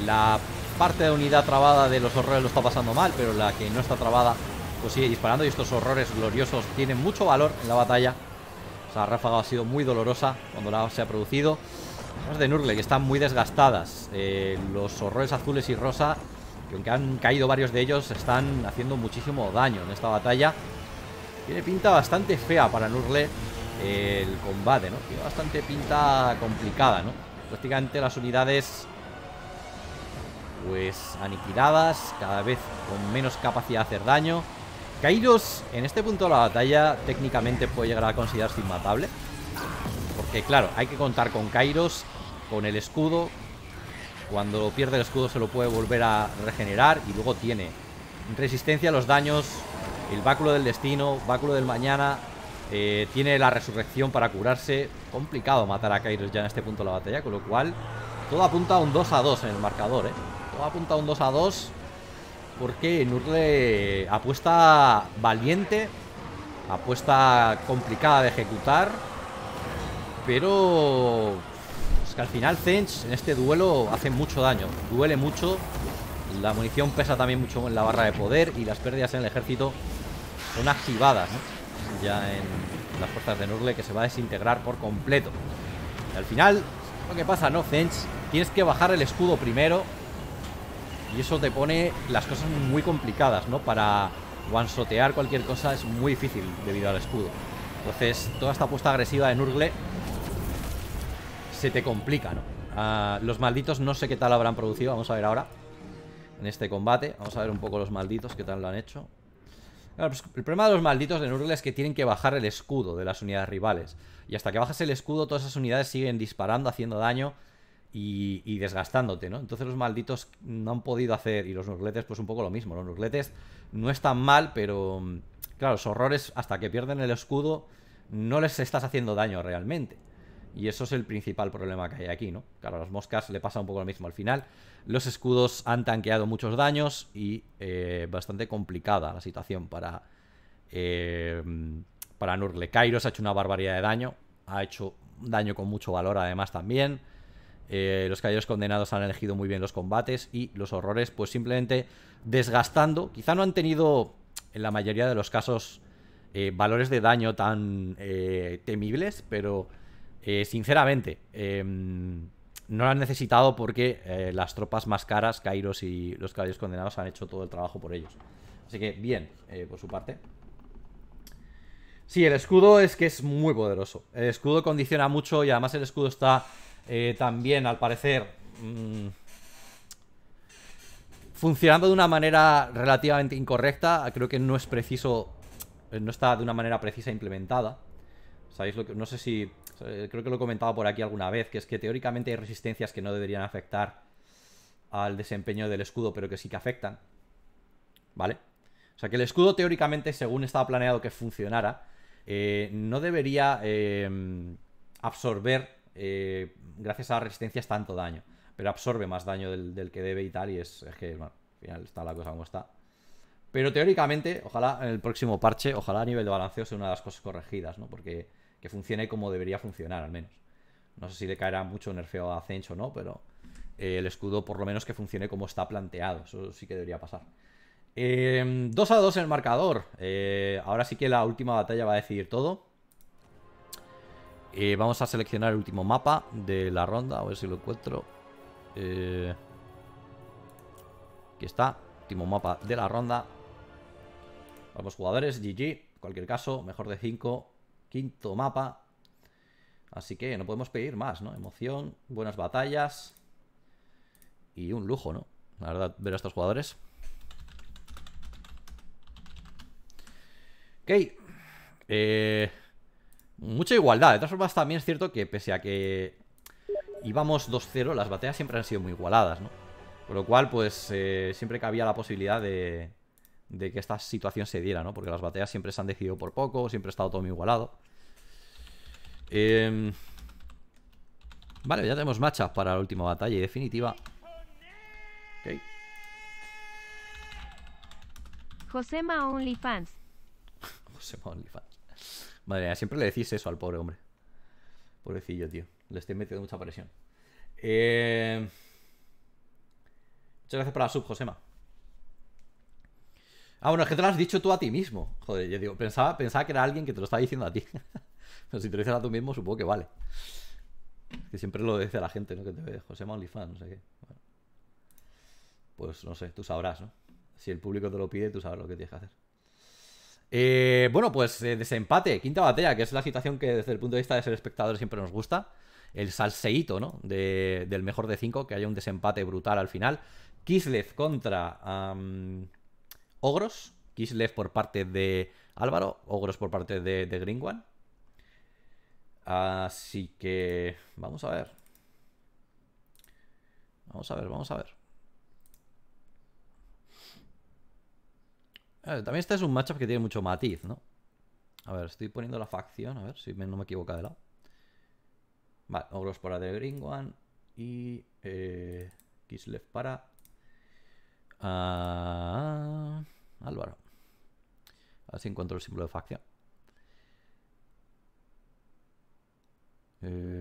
La parte de unidad trabada de los horrores lo está pasando mal, pero la que no está trabada pues sigue disparando. Y estos horrores gloriosos tienen mucho valor en la batalla. O sea, la ráfaga ha sido muy dolorosa cuando la se ha producido. Las de Nurgle que están muy desgastadas. Los horrores azules y rosa, que aunque han caído varios de ellos, están haciendo muchísimo daño en esta batalla. Tiene pinta bastante fea para Nurgle el combate, ¿no? Tiene bastante pinta complicada, ¿no? Prácticamente las unidades pues aniquiladas, cada vez con menos capacidad de hacer daño. Kairos en este punto de la batalla técnicamente puede llegar a considerarse inmatable, porque claro, hay que contar con Kairos, con el escudo. Cuando pierde el escudo se lo puede volver a regenerar. Y luego tiene resistencia a los daños, el báculo del destino, báculo del mañana. Tiene la resurrección para curarse. Complicado matar a Kairos ya en este punto de la batalla. Con lo cual todo apunta a un 2-2 en el marcador, ¿eh? Todo apunta a un 2-2, porque Nurgle apuesta valiente, apuesta complicada de ejecutar. Pero es que al final Tzeentch en este duelo hace mucho daño. Duele mucho. La munición pesa también mucho en la barra de poder. Y las pérdidas en el ejército son activadas, ¿no? Ya en las fuerzas de Nurgle, que se va a desintegrar por completo. Y al final, lo que pasa, ¿no? Tzeentch, tienes que bajar el escudo primero. Y eso te pone las cosas muy complicadas, ¿no? Para one-shotear cualquier cosa es muy difícil debido al escudo. Entonces, toda esta apuesta agresiva de Nurgle se te complica, ¿no? Los malditos no sé qué tal habrán producido. Vamos a ver ahora en este combate. Vamos a ver un poco los malditos qué tal lo han hecho. Claro, pues el problema de los malditos de Nurgle es que tienen que bajar el escudo de las unidades rivales. Y hasta que bajas el escudo, todas esas unidades siguen disparando, haciendo daño y desgastándote, ¿no? Entonces los malditos no han podido hacer. Y los nurgletes pues un poco lo mismo. Los nurgletes no están mal, pero claro, los horrores hasta que pierden el escudo no les estás haciendo daño realmente. Y eso es el principal problema que hay aquí, ¿no? Claro, a las moscas le pasa un poco lo mismo al final. Los escudos han tanqueado muchos daños y bastante complicada la situación para Nurgle. Kairos ha hecho una barbaridad de daño. Ha hecho daño con mucho valor además también. Los caballeros condenados han elegido muy bien los combates. Y los horrores pues simplemente desgastando. Quizá no han tenido en la mayoría de los casos valores de daño tan temibles, pero sinceramente no lo han necesitado porque las tropas más caras, Kairos y los caballeros condenados, han hecho todo el trabajo por ellos. Así que bien, por su parte. Sí, el escudo es que es muy poderoso. El escudo condiciona mucho y además el escudo está también, al parecer, funcionando de una manera relativamente incorrecta. Creo que no es preciso, no está de una manera precisa implementada. ¿Sabéis lo que? No sé si, creo que lo he comentado por aquí alguna vez, que es que teóricamente hay resistencias que no deberían afectar al desempeño del escudo, pero que sí que afectan, ¿vale? O sea que el escudo teóricamente, según estaba planeado que funcionara, no debería absorber, gracias a las resistencias, tanto daño. Pero absorbe más daño del que debe y tal. Y es que, bueno, al final está la cosa como está. Pero teóricamente, ojalá en el próximo parche, ojalá a nivel de balanceo sea una de las cosas corregidas, ¿no? Porque que funcione como debería funcionar, al menos. No sé si le caerá mucho nerfeo a Tzeentch o no, pero el escudo por lo menos que funcione como está planteado. Eso sí que debería pasar. 2-2 en el marcador. Ahora sí que la última batalla va a decidir todo. Vamos a seleccionar el último mapa de la ronda. A ver si lo encuentro. Aquí está. Último mapa de la ronda. Vamos, jugadores. GG. En cualquier caso, mejor de 5. Quinto mapa. Así que no podemos pedir más, ¿no? Emoción, buenas batallas. Y un lujo, ¿no? La verdad, ver a estos jugadores. Ok, mucha igualdad. De todas formas, también es cierto que pese a que íbamos 2-0, las batallas siempre han sido muy igualadas, ¿no? Por lo cual, pues siempre cabía la posibilidad de que esta situación se diera, ¿no? Porque las batallas siempre se han decidido por poco, siempre ha estado todo muy igualado. Vale, ya tenemos matchup para la última batalla y definitiva. Ok. Josema OnlyFans. Madre mía, siempre le decís eso al pobre hombre. Pobrecillo, tío. Le estoy metiendo mucha presión. Muchas gracias por la sub, Josema. Ah, bueno, es que te lo has dicho tú a ti mismo. Joder, yo digo, pensaba que era alguien que te lo estaba diciendo a ti. Pero si te lo dices a tú mismo, supongo que vale. Es que siempre lo dice a la gente, ¿no? Que te ve Josema OnlyFans, no sé qué. Bueno, pues no sé, tú sabrás, ¿no? Si el público te lo pide, tú sabes lo que tienes que hacer. Bueno, pues desempate, quinta batalla, que es la situación que desde el punto de vista de ser espectador siempre nos gusta. El salseíto, ¿no? Del mejor de 5, que haya un desempate brutal al final. Kislev contra Ogros. Kislev por parte de Álvaro, Ogros por parte de The Green One. Así que vamos a ver. Vamos a ver. También este es un matchup que tiene mucho matiz, ¿no? A ver, estoy poniendo la facción. A ver si no me equivoco de lado. Vale, Ogros para The Green One. Y Kislev para Álvaro. A ver si encuentro el símbolo de facción.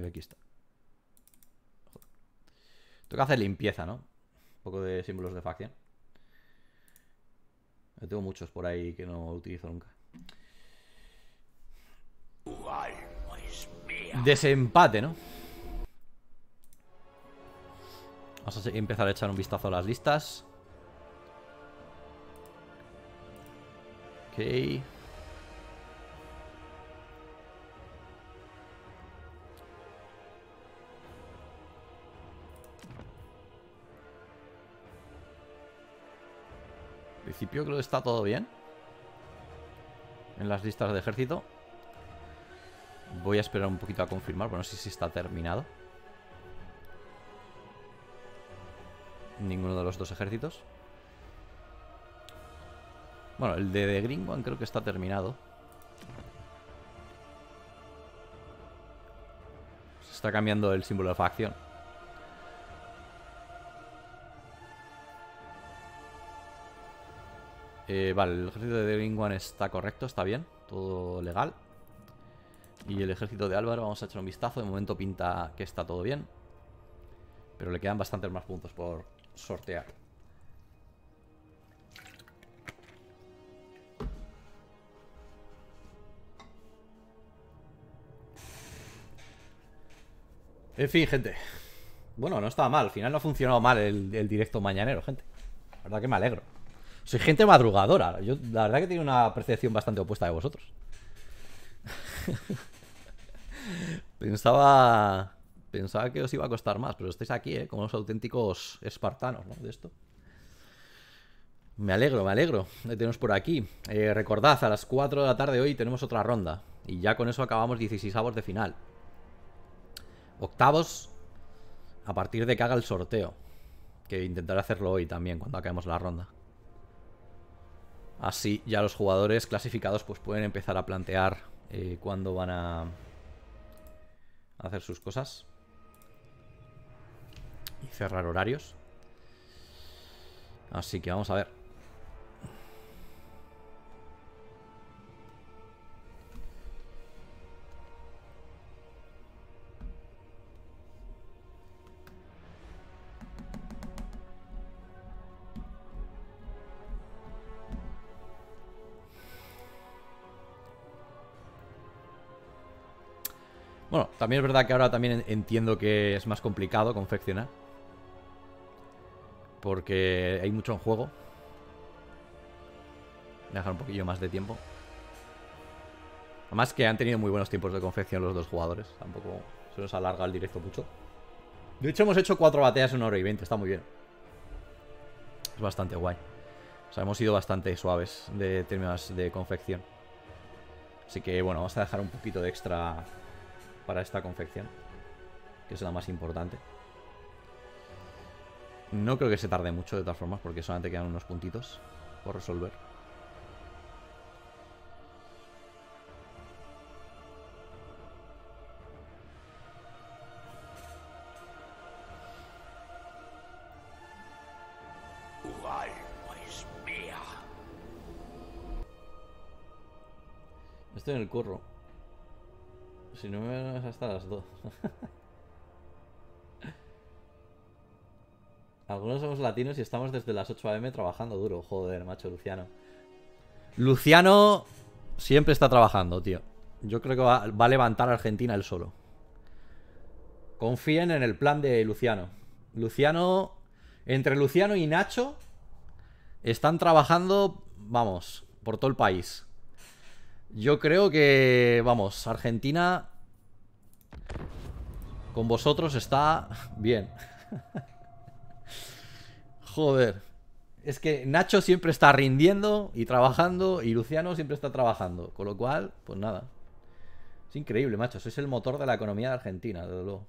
Aquí está. Joder. Tengo que hacer limpieza, ¿no? Un poco de símbolos de facción. Tengo muchos por ahí que no utilizo nunca. Desempate, ¿no? Vamos a empezar a echar un vistazo a las listas. Ok. En principio creo que está todo bien en las listas de ejército. Voy a esperar un poquito a confirmar, pero no sé si está terminado ninguno de los dos ejércitos. Bueno, el de The Green One creo que está terminado. Se está cambiando el símbolo de facción. Vale, el ejército de The Green One está correcto, está bien, todo legal. Y el ejército de Álvaro, vamos a echar un vistazo. De momento pinta que está todo bien, pero le quedan bastantes más puntos por sortear. En fin, gente. Bueno, no estaba mal. Al final no ha funcionado mal el directo mañanero, gente. La verdad que me alegro. Soy gente madrugadora. Yo, la verdad que tengo una percepción bastante opuesta de vosotros. Pensaba que os iba a costar más, pero estáis aquí, como los auténticos espartanos, ¿no? De esto. Me alegro, me alegro. Tenemos por aquí. Recordad, a las 4 de la tarde hoy tenemos otra ronda. Y ya con eso acabamos 16avos de final. Octavos a partir de que haga el sorteo. Que intentaré hacerlo hoy también, cuando acabemos la ronda. Así ya los jugadores clasificados pues pueden empezar a plantear cuándo van a hacer sus cosas. Y cerrar horarios. Así que vamos a ver. Bueno, también es verdad que ahora también entiendo que es más complicado confeccionar, porque hay mucho en juego. Voy a dejar un poquillo más de tiempo. Además que han tenido muy buenos tiempos de confección los dos jugadores. Tampoco se nos alarga el directo mucho. De hecho hemos hecho 4 batallas en 1 hora y 20. Está muy bien. Es bastante guay. O sea, hemos sido bastante suaves de términos de confección. Así que bueno, vamos a dejar un poquito de extra para esta confección, que es la más importante. No creo que se tarde mucho de todas formas, porque solamente quedan unos puntitos por resolver. Estoy en el curro. Si no me vas hasta las 2. Algunos somos latinos y estamos desde las 8 a.m. trabajando duro. Joder, macho, Luciano. Luciano siempre está trabajando, tío. Yo creo que va a levantar a Argentina él solo. Confíen en el plan de Luciano. Luciano... Entre Luciano y Nacho están trabajando, vamos, por todo el país. Yo creo que, vamos, Argentina con vosotros está bien. Joder. Es que Nacho siempre está rindiendo y trabajando, y Luciano siempre está trabajando. Con lo cual, pues nada. Es increíble, macho. Sois el motor de la economía de Argentina, desde luego.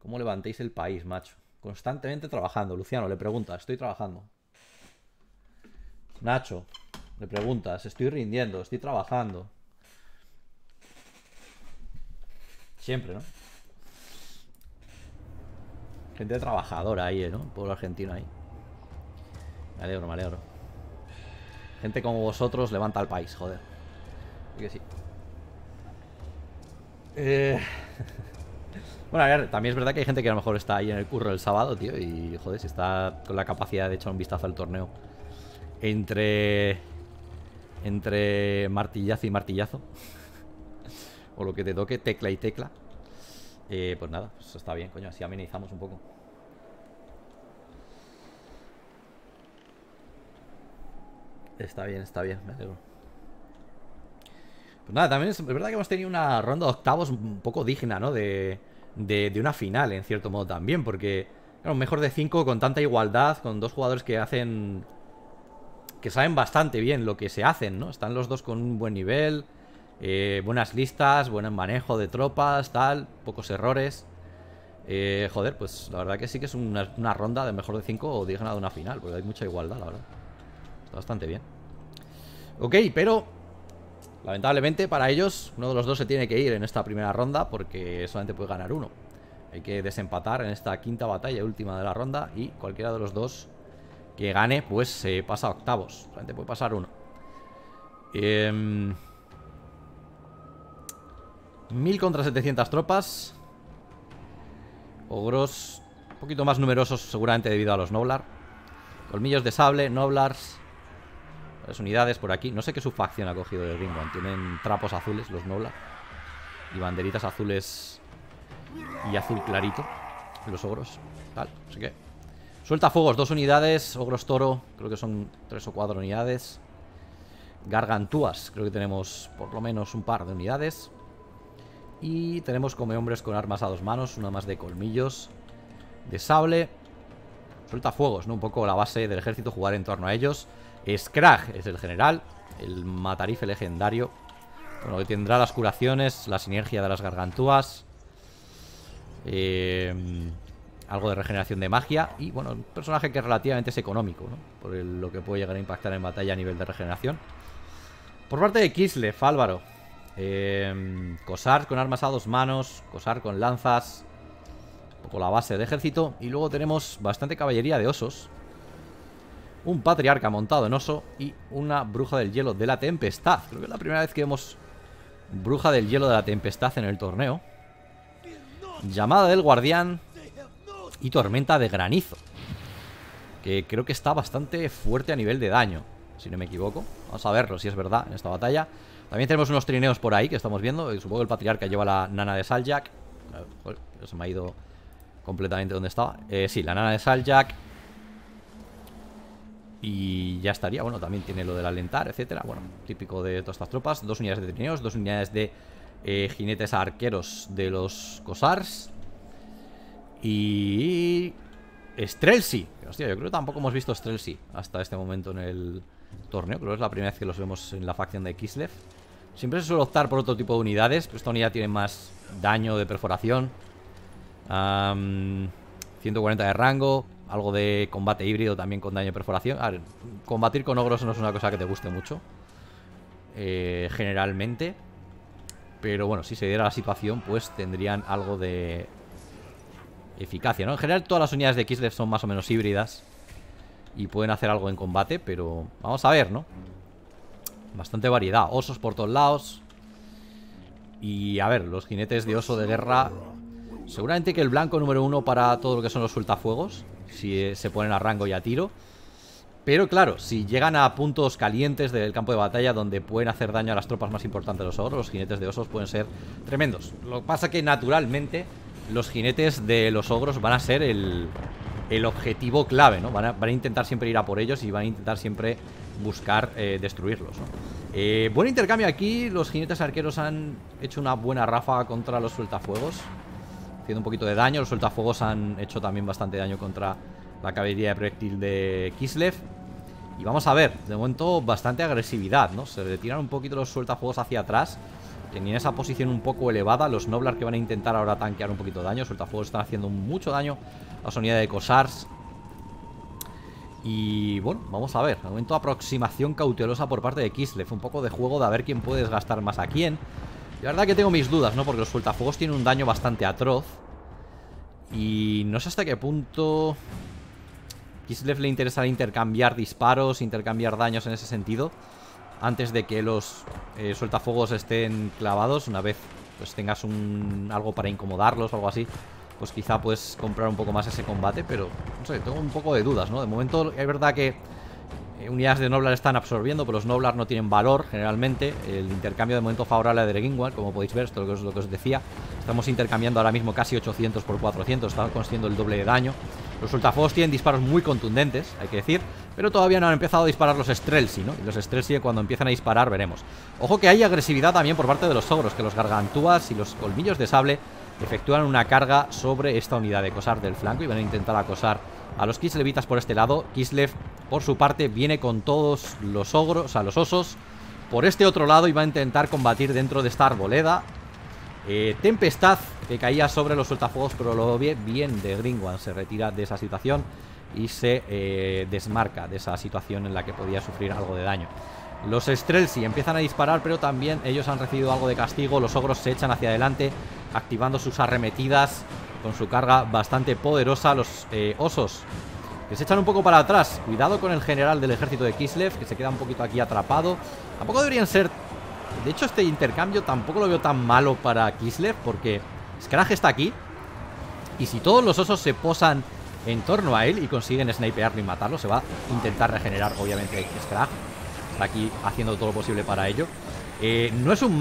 ¿Cómo levantáis el país, macho? Constantemente trabajando. Luciano le pregunta, estoy trabajando. Nacho le preguntas, estoy rindiendo, estoy trabajando. Siempre, ¿no? Gente trabajadora ahí, ¿no? Pueblo argentino ahí. Me alegro, me alegro. Gente como vosotros levanta al país, joder. Que sí. Bueno, a ver, también es verdad que hay gente que a lo mejor está ahí en el curro el sábado, tío. Y, joder, si está con la capacidad de echar un vistazo al torneo entre martillazo y martillazo o lo que te toque, tecla y tecla, pues nada, eso está bien, coño, así amenizamos un poco. Está bien, me alegro. Pues nada, también es verdad que hemos tenido una ronda de octavos un poco digna, ¿no? De una final, en cierto modo también, porque, claro, mejor de 5 con tanta igualdad, con dos jugadores que hacen... que saben bastante bien lo que se hacen, ¿no? Están los dos con un buen nivel, buenas listas, buen manejo de tropas, tal, pocos errores. Joder, pues la verdad que sí que es una ronda de mejor de 5 o digna de una final, porque hay mucha igualdad, la verdad. Está bastante bien. Ok, pero lamentablemente para ellos uno de los dos se tiene que ir en esta primera ronda, porque solamente puede ganar uno. Hay que desempatar en esta quinta batalla última de la ronda, y cualquiera de los dos que gane, pues se pasa a octavos. Solamente puede pasar uno. 1000 contra 700 tropas. Ogros un poquito más numerosos, seguramente debido a los Noblar. Colmillos de sable, Noblars. Las unidades por aquí. No sé qué subfacción ha cogido el Green One. Tienen trapos azules, los Noblar. Y banderitas azules y azul clarito. Los ogros, tal, no sé qué. Suelta fuegos, 2 unidades. Ogros toro, creo que son 3 o 4 unidades. Gargantúas, creo que tenemos por lo menos un par de unidades. Y tenemos come hombres con armas a 2 manos, una más de colmillos, de sable. Suelta fuegos, ¿no? Un poco la base del ejército, jugar en torno a ellos. Scrag es el general, el matarife legendario. Bueno, que tendrá las curaciones, la sinergia de las gargantúas, algo de regeneración de magia. Y bueno, un personaje que relativamente es económico, ¿no? Por lo que puede llegar a impactar en batalla a nivel de regeneración. Por parte de Kislev, Álvaro, Cosar con armas a 2 manos, Cosar con lanzas, un poco la base de ejército. Y luego tenemos bastante caballería de osos, un patriarca montado en oso y una bruja del hielo de la tempestad. Creo que es la primera vez que vemos bruja del hielo de la tempestad en el torneo. Llamada del guardián y tormenta de granizo, que creo que está bastante fuerte a nivel de daño, si no me equivoco. Vamos a verlo si es verdad en esta batalla. También tenemos unos trineos por ahí que estamos viendo. Supongo que el patriarca lleva la nana de Saljak. Se me ha ido completamente donde estaba. Sí, la nana de Saljak. Y ya estaría. Bueno, también tiene lo del alentar, etcétera. Bueno, típico de todas estas tropas. 2 unidades de trineos, 2 unidades de jinetes arqueros de los Cossars. Y... Strelsi. Hostia, yo creo que tampoco hemos visto Strelsi hasta este momento en el torneo. Creo que es la primera vez que los vemos en la facción de Kislev. Siempre se suele optar por otro tipo de unidades, pero esta unidad tiene más daño de perforación, 140 de rango, algo de combate híbrido también con daño de perforación. A ver, combatir con ogros no es una cosa que te guste mucho, generalmente. Pero bueno, si se diera la situación, pues tendrían algo de eficacia, ¿no? En general todas las unidades de Kislev son más o menos híbridas y pueden hacer algo en combate, pero vamos a ver, ¿no? Bastante variedad, osos por todos lados. Y a ver, los jinetes de oso de guerra. Seguramente que el blanco número 1 para todo lo que son los sueltafuegos, si se ponen a rango y a tiro. Pero claro, si llegan a puntos calientes del campo de batalla donde pueden hacer daño a las tropas más importantes de los ogros, los jinetes de osos pueden ser tremendos. Lo que pasa es que naturalmente los jinetes de los ogros van a ser el objetivo clave, ¿no? Van a intentar siempre ir a por ellos y van a intentar siempre buscar destruirlos, ¿no? Buen intercambio aquí. Los jinetes arqueros han hecho una buena ráfaga contra los sueltafuegos, haciendo un poquito de daño. Los sueltafuegos han hecho también bastante daño contra la caballería de proyectil de Kislev. Y vamos a ver, de momento bastante agresividad, ¿no? Se retiran un poquito los sueltafuegos hacia atrás, tenían esa posición un poco elevada. Los Noblar, que van a intentar ahora tanquear un poquito de daño. Los sueltafuegos están haciendo mucho daño a las unidades de Cossars. Y bueno, vamos a ver. De momento aproximación cautelosa por parte de Kislev, un poco de juego de a ver quién puede desgastar más a quién. La verdad que tengo mis dudas, ¿no? Porque los sueltafuegos tienen un daño bastante atroz y no sé hasta qué punto Kislev le interesará intercambiar disparos, intercambiar daños en ese sentido, antes de que los sueltafuegos estén clavados. Una vez pues tengas algo para incomodarlos o algo así, pues quizá puedes comprar un poco más ese combate. Pero, no sé, tengo un poco de dudas, ¿no? De momento es verdad que unidades de Noblar están absorbiendo, pero los Noblar no tienen valor generalmente. El intercambio de momento favorable a The Green One, como podéis ver, esto es lo que os decía. Estamos intercambiando ahora mismo casi 800 por 400, están consiguiendo el doble de daño. Los sueltafuegos tienen disparos muy contundentes, hay que decir, pero todavía no han empezado a disparar los Strelsi, ¿no? Y los Strelsi, cuando empiezan a disparar, veremos. Ojo que hay agresividad también por parte de los ogros, que los gargantúas y los colmillos de sable efectúan una carga sobre esta unidad de Cossar del flanco y van a intentar acosar a los Kislevitas por este lado. Kislev, por su parte, viene con todos los ogros, o sea, los osos, por este otro lado y va a intentar combatir dentro de esta arboleda. Tempestad, que caía sobre los sueltafuegos, pero lo bien de Green One, se retira de esa situación y se desmarca de esa situación en la que podía sufrir algo de daño. Los Strelsi empiezan a disparar, pero también ellos han recibido algo de castigo. Los ogros se echan hacia adelante, activando sus arremetidas con su carga bastante poderosa. Los osos, que se echan un poco para atrás. Cuidado con el general del ejército de Kislev, que se queda un poquito aquí atrapado. Tampoco deberían ser... De hecho, este intercambio tampoco lo veo tan malo para Kislev, porque Scaraj está aquí, y si todos los osos se posan en torno a él y consiguen snipearlo y matarlo, se va a intentar regenerar, obviamente. Scaraj está aquí haciendo todo lo posible para ello. No es una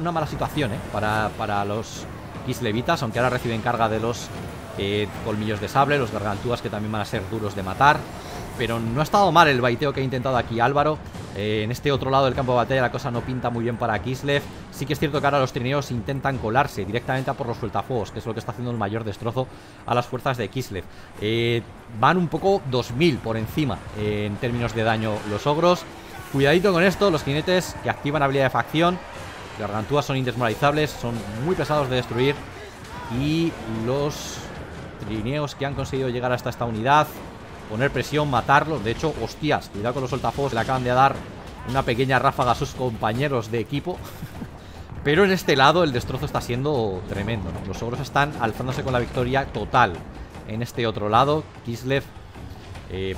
mala situación para los kislevitas, aunque ahora reciben carga de los colmillos de sable, los gargantúas, que también van a ser duros de matar. Pero no ha estado mal el baiteo que ha intentado aquí Álvaro. En este otro lado del campo de batalla la cosa no pinta muy bien para Kislev. Sí que es cierto que ahora los trineos intentan colarse directamente a por los sueltafuegos, que es lo que está haciendo el mayor destrozo a las fuerzas de Kislev. Van un poco 2000 por encima en términos de daño los ogros. Cuidadito con esto, los jinetes que activan habilidad de facción. Las gargantúas son indesmoralizables, son muy pesados de destruir. Y los trineos que han conseguido llegar hasta esta unidad, poner presión, matarlos. De hecho, hostias, cuidado con los soltafuegos, le acaban de dar una pequeña ráfaga a sus compañeros de equipo. Pero en este lado el destrozo está siendo tremendo, ¿no? Los ogros están alzándose con la victoria total. En este otro lado, Kislev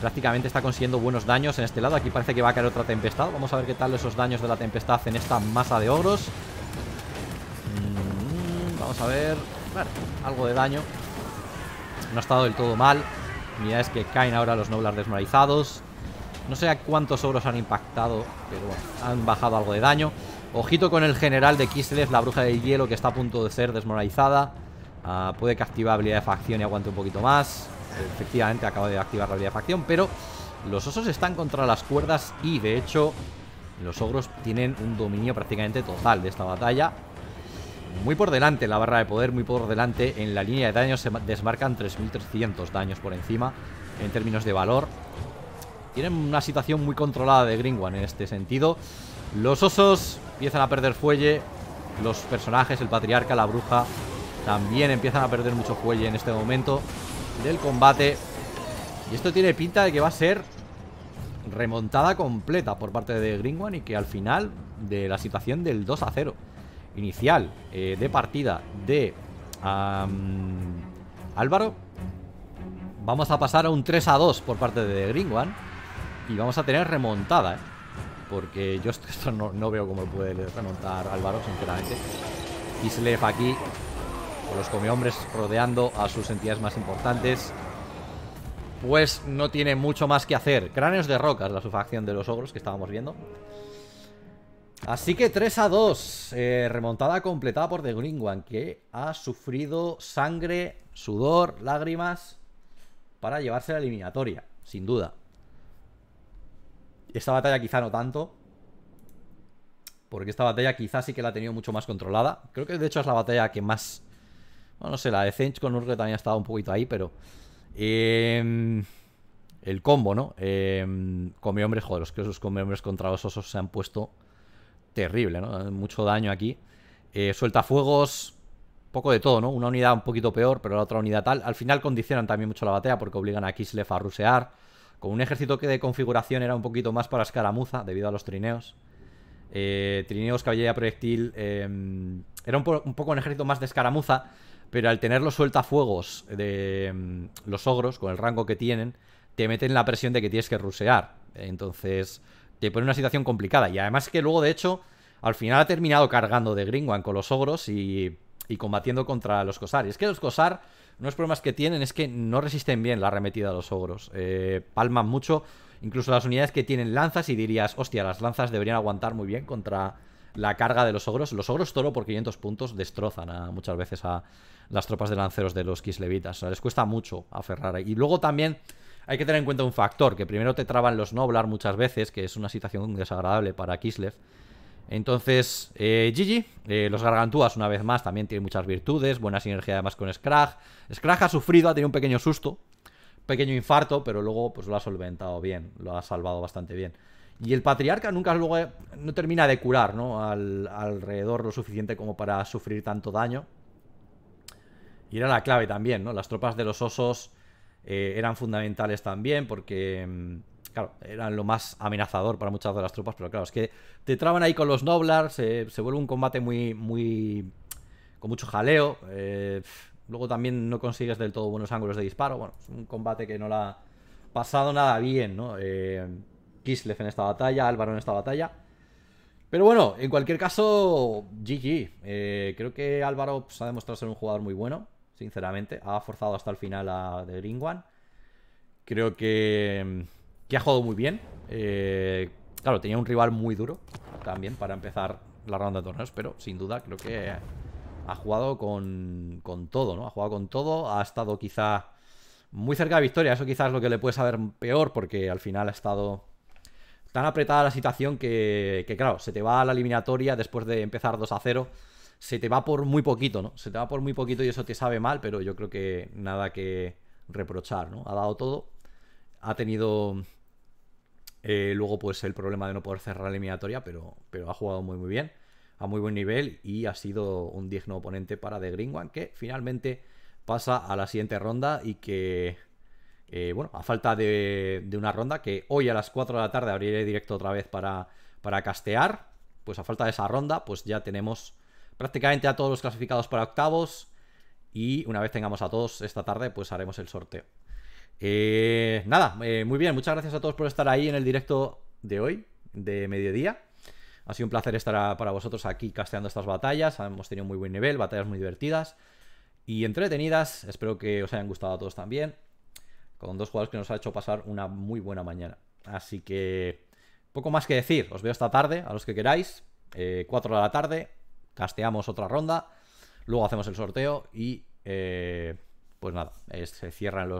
prácticamente está consiguiendo buenos daños en este lado. Aquí parece que va a caer otra tempestad. Vamos a ver qué tal esos daños de la tempestad en esta masa de ogros. Vamos a ver. Bueno, algo de daño. No ha estado del todo mal. Unidades que caen ahora los noblas desmoralizados. No sé a cuántos ogros han impactado, pero bueno, han bajado algo de daño. Ojito con el general de Kislev, la bruja del hielo, que está a punto de ser desmoralizada. Puede que active habilidad de facción y aguante un poquito más. Efectivamente acaba de activar la habilidad de facción, pero los osos están contra las cuerdas y de hecho los ogros tienen un dominio prácticamente total de esta batalla. Muy por delante en la barra de poder, muy por delante en la línea de daños. Se desmarcan 3.300 daños por encima en términos de valor. Tienen una situación muy controlada de Green One en este sentido. Los osos empiezan a perder fuelle. Los personajes, el patriarca, la bruja, también empiezan a perder mucho fuelle en este momento del combate. Y esto tiene pinta de que va a ser remontada completa por parte de Green One, y que al final de la situación del 2-0 inicial de partida de Álvaro, vamos a pasar a un 3-2 por parte de Green One. Y vamos a tener remontada, ¿eh? Porque yo esto no veo cómo puede remontar Álvaro, sinceramente. Kislev aquí con los comehombres rodeando a sus entidades más importantes, pues no tiene mucho más que hacer. Cráneos de rocas, la subfacción de los ogros que estábamos viendo. Así que 3-2, remontada completada por The Green One, que ha sufrido sangre, sudor, lágrimas para llevarse la eliminatoria, sin duda. Esta batalla quizá no tanto, porque esta batalla quizá sí que la ha tenido mucho más controlada. Creo que de hecho es la batalla que más... Bueno, no sé, la de Tzeentch con Nurgle también ha estado un poquito ahí, pero... el combo, ¿no? Comehombres, joder, es que esos comehombres contra los osos se han puesto... terrible, ¿no? Mucho daño aquí. Sueltafuegos, poco de todo, ¿no? Una unidad un poquito peor, pero la otra unidad tal. Al final condicionan también mucho la batalla porque obligan a Kislev a rusear. Con un ejército que de configuración era un poquito más para escaramuza debido a los trineos. Trineos, caballería, proyectil. Era un poco un ejército más de escaramuza, pero al tener los sueltafuegos de los ogros, con el rango que tienen, te meten la presión de que tienes que rusear. Entonces... te pone una situación complicada. Y además que luego, de hecho, al final ha terminado cargando de Green One con los ogros y combatiendo contra los Kosar. Y es que los Kosar, unos problemas que tienen es que no resisten bien la arremetida de los ogros. Palman mucho, incluso las unidades que tienen lanzas, y dirías, hostia, las lanzas deberían aguantar muy bien contra la carga de los ogros. Los ogros toro por 500 puntos destrozan muchas veces a las tropas de lanceros de los Kislevitas. O sea, les cuesta mucho aferrar. Y luego también... hay que tener en cuenta un factor, que primero te traban los Noblar muchas veces, que es una situación desagradable para Kislev. Entonces, GG, los Gargantúas una vez más también tienen muchas virtudes, buena sinergia además con Scrag. Scrag ha sufrido, ha tenido un pequeño susto, pequeño infarto, pero luego pues lo ha solventado bien, lo ha salvado bastante bien. Y el Patriarca nunca luego no termina de curar, ¿no? Alrededor lo suficiente como para sufrir tanto daño. Y era la clave también, ¿no? Las tropas de los osos... eran fundamentales también porque, claro, eran lo más amenazador para muchas de las tropas. Pero claro, es que te traban ahí con los Noblar, se vuelve un combate muy con mucho jaleo. Luego también no consigues del todo buenos ángulos de disparo. Bueno, es un combate que no la ha pasado nada bien, ¿no? Kislev en esta batalla, Álvaro en esta batalla. Pero bueno, en cualquier caso, GG. Creo que Álvaro pues, ha demostrado ser un jugador muy bueno. Sinceramente, ha forzado hasta el final a The Green One. Creo que ha jugado muy bien. Claro, tenía un rival muy duro también para empezar la ronda de torneos, pero sin duda creo que ha jugado con todo, ¿no? Ha jugado con todo, ha estado quizá muy cerca de victoria. Eso quizás es lo que le puede saber peor, porque al final ha estado tan apretada la situación que claro, se te va a la eliminatoria después de empezar 2-0. Se te va por muy poquito, ¿no? Se te va por muy poquito y eso te sabe mal, pero yo creo que nada que reprochar, ¿no? Ha dado todo. Ha tenido luego pues el problema de no poder cerrar la eliminatoria, pero ha jugado muy bien, a muy buen nivel, y ha sido un digno oponente para The Green One, que finalmente pasa a la siguiente ronda y que, bueno, a falta de una ronda, que hoy a las 4 de la tarde abriré directo otra vez para castear, pues a falta de esa ronda, pues ya tenemos prácticamente a todos los clasificados para octavos, y una vez tengamos a todos esta tarde, pues haremos el sorteo. Nada, muy bien, muchas gracias a todos por estar ahí en el directo de hoy, de mediodía. Ha sido un placer estar para vosotros aquí casteando estas batallas. Hemos tenido muy buen nivel, batallas muy divertidas y entretenidas. Espero que os hayan gustado a todos también, con dos jugadores que nos ha hecho pasar una muy buena mañana. Así que poco más que decir, os veo esta tarde, a los que queráis, 4 de la tarde, casteamos otra ronda, luego hacemos el sorteo y... pues nada, se cierran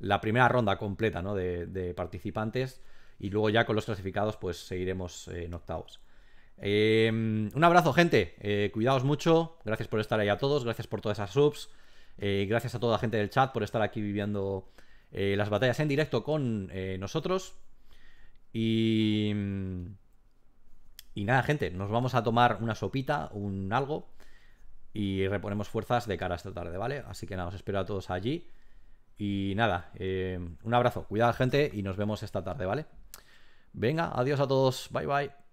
la primera ronda completa, ¿no? de participantes, y luego ya con los clasificados pues seguiremos en octavos. Un abrazo, gente, cuidaos mucho, gracias por estar ahí a todos, gracias por todas esas subs, gracias a toda la gente del chat por estar aquí viviendo las batallas en directo con nosotros, y nada, gente, nos vamos a tomar una sopita, un algo, y reponemos fuerzas de cara a esta tarde, ¿vale? Así que nada, os espero a todos allí. Y nada, un abrazo, cuidado gente, y nos vemos esta tarde, ¿vale? Venga, adiós a todos, bye bye.